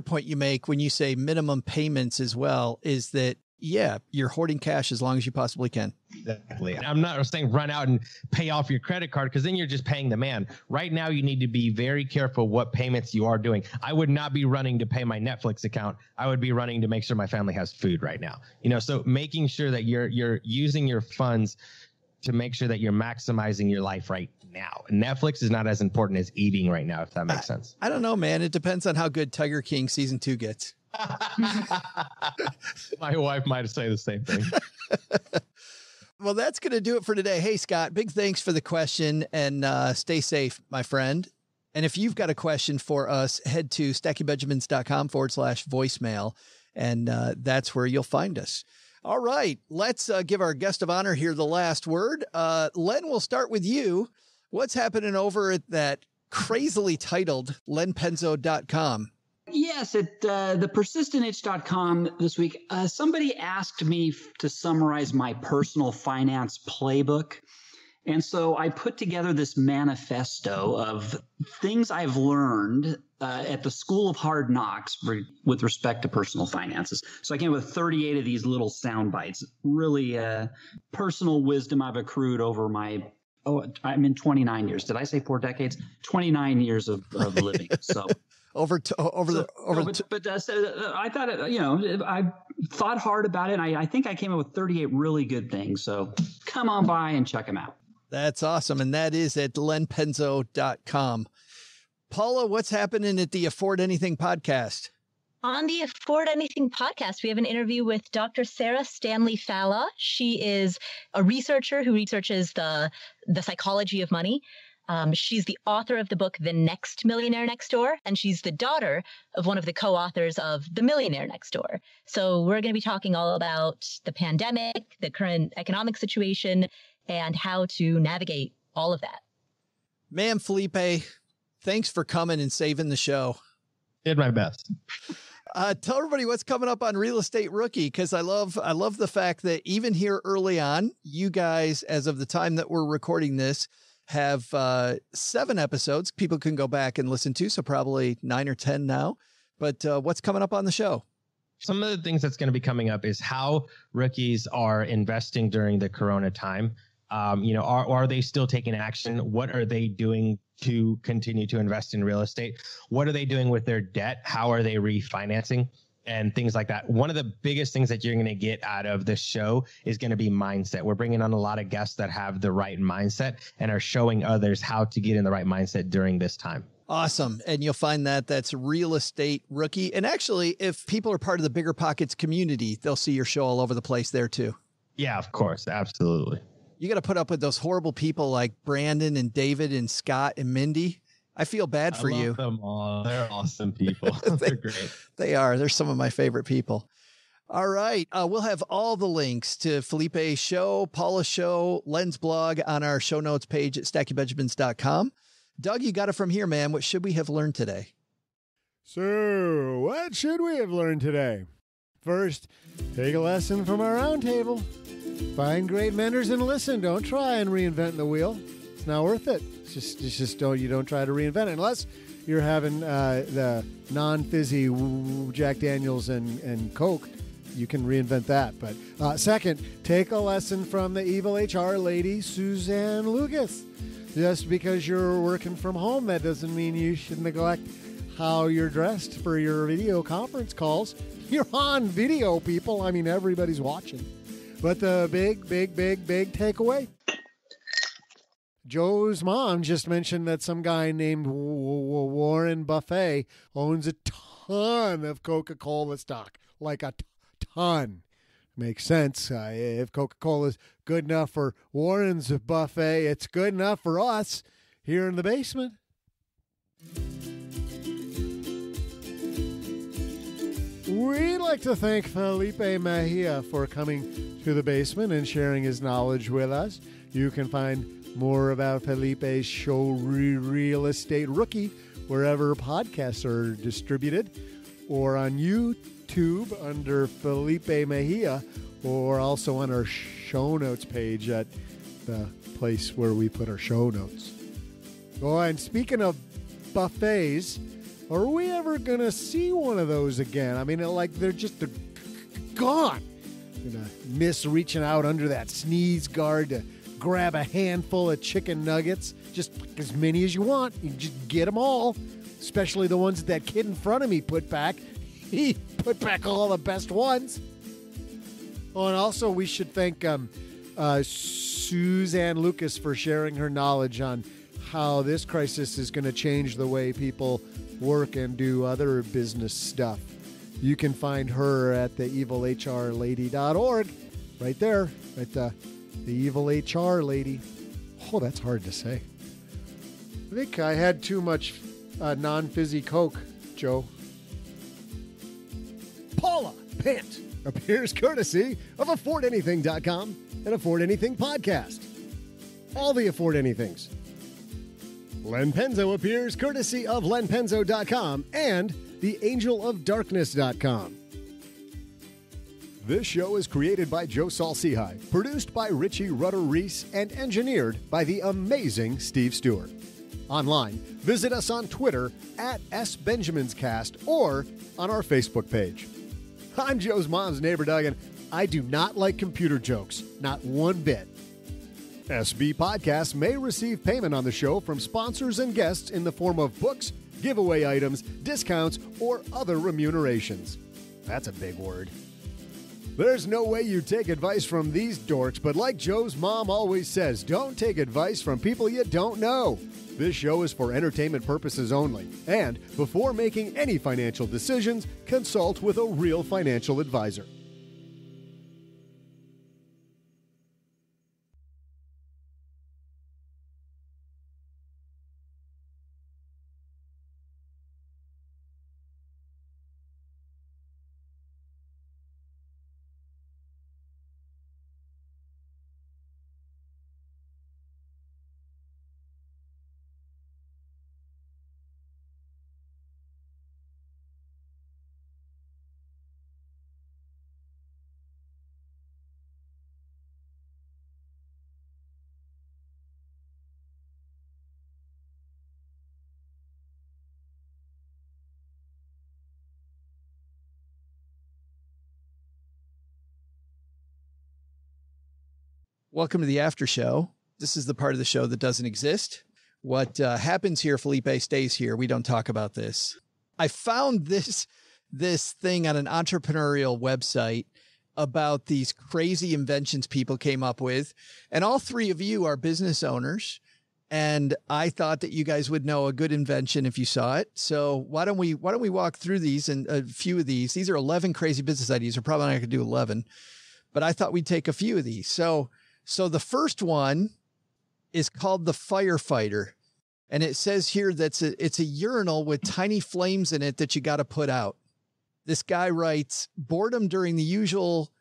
point you make when you say minimum payments as well is that, you're hoarding cash as long as you possibly can. Exactly. I'm not saying run out and pay off your credit card because then you're just paying the man. Right now, you need to be very careful what payments you are doing. I would not be running to pay my Netflix account. I would be running to make sure my family has food right now. So making sure that you're using your funds to make sure that you're maximizing your life right now. Netflix is not as important as eating right now, if that makes sense. I don't know, man. It depends on how good Tiger King season 2 gets. My wife might say the same thing. Well, that's going to do it for today. Hey, Scott, big thanks for the question and stay safe, my friend. And if you've got a question for us, head to stackingbenjamins.com/voicemail. And that's where you'll find us. All right. Let's give our guest of honor here the last word. Len, we'll start with you. What's happening over at that crazily titled LenPenzo.com? Yes, at the persistentitch.com this week, somebody asked me to summarize my personal finance playbook. And so I put together this manifesto of things I've learned at the School of Hard Knocks with respect to personal finances. So I came up with 38 of these little sound bites, really personal wisdom I've accrued over my I'm in 29 years. Did I say 4 decades? 29 years of living. So I thought I thought hard about it. And I think I came up with 38 really good things. So come on by and check them out. That's awesome. And that is at lenpenzo.com. Paula, what's happening at the Afford Anything podcast? On the Afford Anything podcast, we have an interview with Dr. Sarah Stanley Falla. She is a researcher who researches the psychology of money. She's the author of the book, The Next Millionaire Next Door, and she's the daughter of one of the co-authors of The Millionaire Next Door. So we're going to be talking all about the pandemic, the current economic situation, and how to navigate all of that. Man, Felipe, thanks for coming and saving the show. Did my best. Tell everybody what's coming up on Real Estate Rookie, because I love the fact that even here early on, you guys, as of the time that we're recording this, have 7 episodes people can go back and listen to, so probably 9 or 10 now. But what's coming up on the show? Some of the things that's going to be coming up is how rookies are investing during the corona time. Are they still taking action? What are they doing to continue to invest in real estate? What are they doing with their debt? How are they refinancing and things like that? One of the biggest things that you're going to get out of this show is going to be mindset. We're bringing on a lot of guests that have the right mindset and are showing others how to get in the right mindset during this time. Awesome. And you'll find that that's Real Estate Rookie. And actually, if people are part of the Bigger Pockets community, they'll see your show all over the place there too. Yeah, of course. Absolutely. You got to put up with those horrible people like Brandon and David and Scott and Mindy. I feel bad for you. I love them all. They're awesome people. They're great. They are. They're some of my favorite people. All right. We'll have all the links to Felipe's show, Paula's show, Len's blog on our show notes page at StackingBenjamins.com. Doug, you got it from here, man. What should we have learned today? So what should we have learned today? First, take a lesson from our roundtable. Find great mentors and listen. Don't try and reinvent the wheel. It's not worth it. You don't try to reinvent it unless you're having the non-fizzy Jack Daniels and Coke. You can reinvent that. But second, take a lesson from the evil HR lady, Suzanne Lucas. Just because you're working from home, that doesn't mean you should neglect how you're dressed for your video conference calls. You're on video, people. I mean, everybody's watching. But the big takeaway, Joe's mom just mentioned that some guy named Warren Buffett owns a ton of Coca-Cola stock, like a ton. Makes sense. If Coca-Cola is good enough for Warren's Buffett, it's good enough for us here in the basement. We'd like to thank Felipe Mejia for coming to the basement and sharing his knowledge with us. You can find more about Felipe's show, Real Estate Rookie, wherever podcasts are distributed, or on YouTube under Felipe Mejia, or also on our show notes page at the place where we put our show notes. Oh, and speaking of buffets, are we ever going to see one of those again? I mean, they're gone. I'm going to miss reaching out under that sneeze guard to grab a handful of chicken nuggets. Just as many as you want. You just get them all, especially the ones that kid in front of me put back. He put back all the best ones. Oh, and also we should thank Suzanne Lucas for sharing her knowledge on how this crisis is going to change the way people work and do other business stuff. You can find her at theevilhrlady.org, right there at the Evil HR Lady. Oh, that's hard to say. I think I had too much non-fizzy Coke, Joe. Paula Pant appears courtesy of AffordAnything.com and Afford Anything podcast. All the Afford Anythings. Len Penzo appears courtesy of LenPenzo.com and TheAngelOfDarkness.com. This show is created by Joe Saul-Sehy, produced by Richie Rutter-Reese, and engineered by the amazing Steve Stewart. Online, visit us on Twitter at SBenjaminsCast or on our Facebook page. I'm Joe's mom's neighbor, Doug, and I do not like computer jokes, not one bit. SB Podcasts may receive payment on the show from sponsors and guests in the form of books, giveaway items, discounts, or other remunerations. That's a big word. There's no way you take advice from these dorks, but like Joe's mom always says, don't take advice from people you don't know. This show is for entertainment purposes only, and before making any financial decisions, consult with a real financial advisor. Welcome to the after show. This is the part of the show that doesn't exist. What happens here, Felipe, stays here. We don't talk about this. I found this thing on an entrepreneurial website about these crazy inventions people came up with. And all three of you are business owners. And I thought that you guys would know a good invention if you saw it. So why don't we walk through these and a few of these. These are 11 crazy business ideas. We're probably not going to do 11, but I thought we'd take a few of these. So the first one is called the firefighter. And it says here that it's a urinal with tiny flames in it that you got to put out. This guy writes, boredom during the usual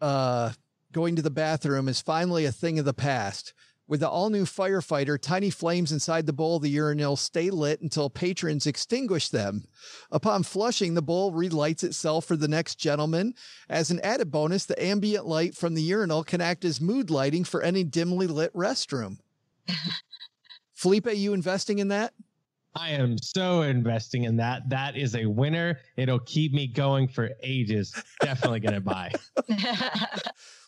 going to the bathroom is finally a thing of the past. With the all-new firefighter, tiny flames inside the bowl of the urinal stay lit until patrons extinguish them. Upon flushing, the bowl relights itself for the next gentleman. As an added bonus, the ambient light from the urinal can act as mood lighting for any dimly lit restroom. Felipe, are you investing in that? I am so investing in that. That is a winner. It'll keep me going for ages. Definitely going to buy.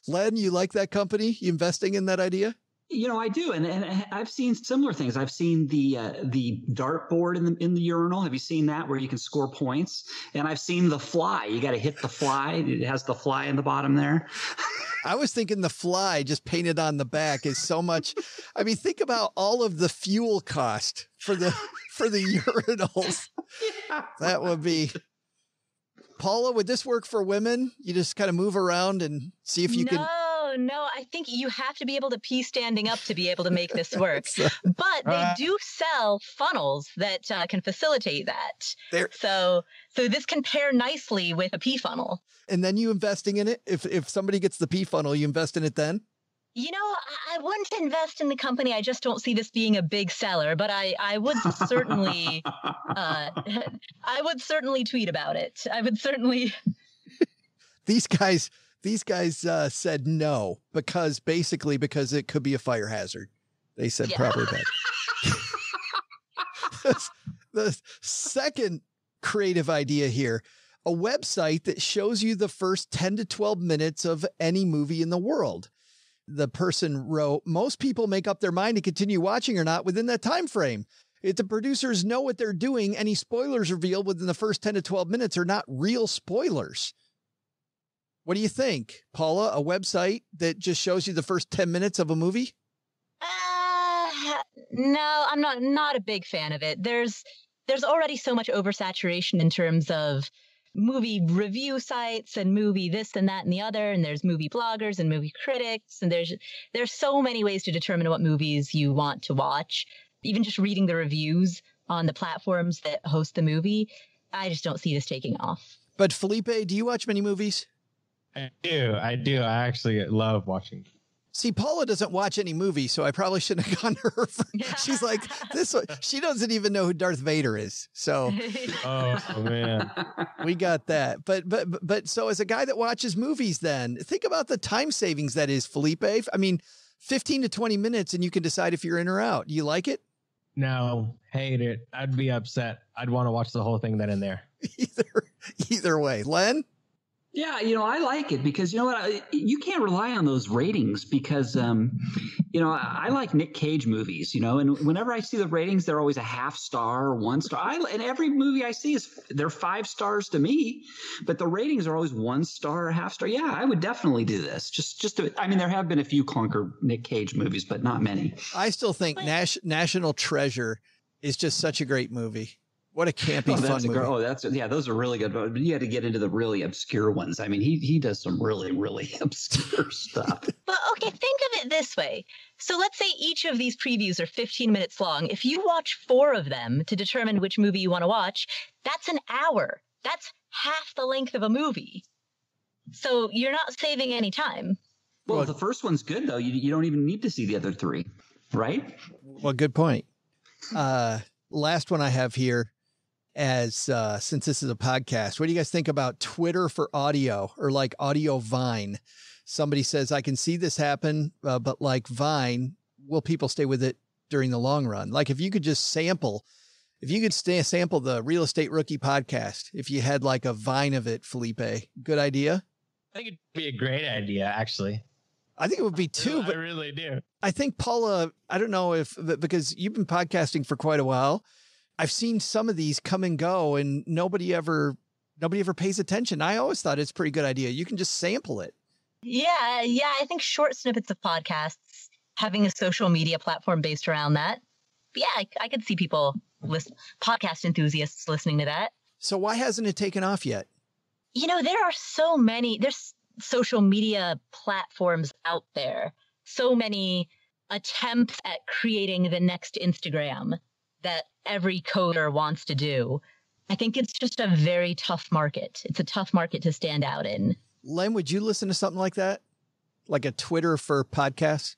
Len, you like that company? You investing in that idea? You know, I do. And I've seen similar things. I've seen the dartboard in the urinal. Have you seen that where you can score points? And I've seen the fly. You got to hit the fly. It has the fly in the bottom there. I was thinking the fly just painted on the back is so much. I mean, think about all of the fuel cost for the urinals. Yeah. That would be. Paula, would this work for women? You just kind of move around and see if you can. No, I think you have to be able to pee standing up to be able to make this work. But they do sell funnels that can facilitate that. So this can pair nicely with a pee funnel. And then you investing in it? If somebody gets the pee funnel, you invest in it then? You know, I wouldn't invest in the company. I just don't see this being a big seller, but I would certainly tweet about it. I would certainly. These guys said no, because it could be a fire hazard. They said probably bad. The second creative idea here, a website that shows you the first 10 to 12 minutes of any movie in the world. The person wrote, most people make up their mind to continue watching or not within that time frame. If the producers know what they're doing, any spoilers revealed within the first 10 to 12 minutes are not real spoilers. What do you think, Paula? A website that just shows you the first 10 minutes of a movie? No, I'm not a big fan of it. There's already so much oversaturation in terms of movie review sites and movie this and that and the other. And there's movie bloggers and movie critics. And there's so many ways to determine what movies you want to watch. Even just reading the reviews on the platforms that host the movie, I just don't see this taking off. But Felipe, do you watch many movies? I do. I actually love watching. See, Paula doesn't watch any movie, so I probably shouldn't have gone to her. She's like, this one, she doesn't even know who Darth Vader is. So, oh man, we got that. But so as a guy that watches movies, then think about the time savings that is, Felipe. I mean, 15 to 20 minutes and you can decide if you're in or out. Do you like it? No, hate it. I'd be upset. I'd want to watch the whole thing then and there. Either way. Len? Yeah, you know, I like it because, you know what, you can't rely on those ratings because, you know, I like Nick Cage movies, you know, and whenever I see the ratings, they're always a half star or 1 star. And every movie I see is they're 5 stars to me, but the ratings are always 1 star or half star. Yeah, I would definitely do this. I mean, there have been a few clunker Nick Cage movies, but not many. I still think National Treasure is just such a great movie. What a campy fun movie. Those are really good. But you had to get into the really obscure ones. I mean, he does some really, really obscure stuff. But okay, think of it this way. So let's say each of these previews are 15 minutes long. If you watch 4 of them to determine which movie you want to watch, that's an hour. That's half the length of a movie. So you're not saving any time. Well, the first one's good, though. You don't even need to see the other 3, right? Well, good point. Last one I have here. Since this is a podcast, what do you guys think about Twitter for audio or like audio Vine? Somebody says, I can see this happen, but like Vine, will people stay with it during the long run? Like if you could just sample the Real Estate Rookie podcast, if you had like a Vine of it, Felipe, good idea. I think it'd be a great idea, actually. I think it would be two. But I really do. I think Paula, I don't know if, because you've been podcasting for quite a while. I've seen some of these come and go and nobody ever pays attention. I always thought it's a pretty good idea. You can just sample it. Yeah. Yeah. I think short snippets of podcasts, having a social media platform based around that. But yeah. I could see people, podcast enthusiasts listening to that. So why hasn't it taken off yet? You know, there are so many, there's social media platforms out there, so many attempts at creating the next Instagram that every coder wants to do. I think it's just a very tough market. It's a tough market to stand out in. Len, would you listen to something like that? Like a Twitter for podcasts?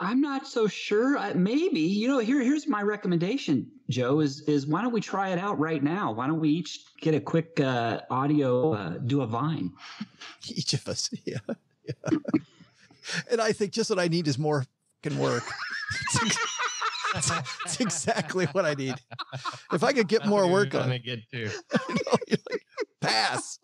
I'm not so sure. Maybe, you know, here's my recommendation, Joe, is why don't we try it out right now? Why don't we each get a quick audio, do a Vine? Each of us. Yeah. Yeah. And I think just what I need is more can work. That's exactly what I need. If I could get more work on it. Pass.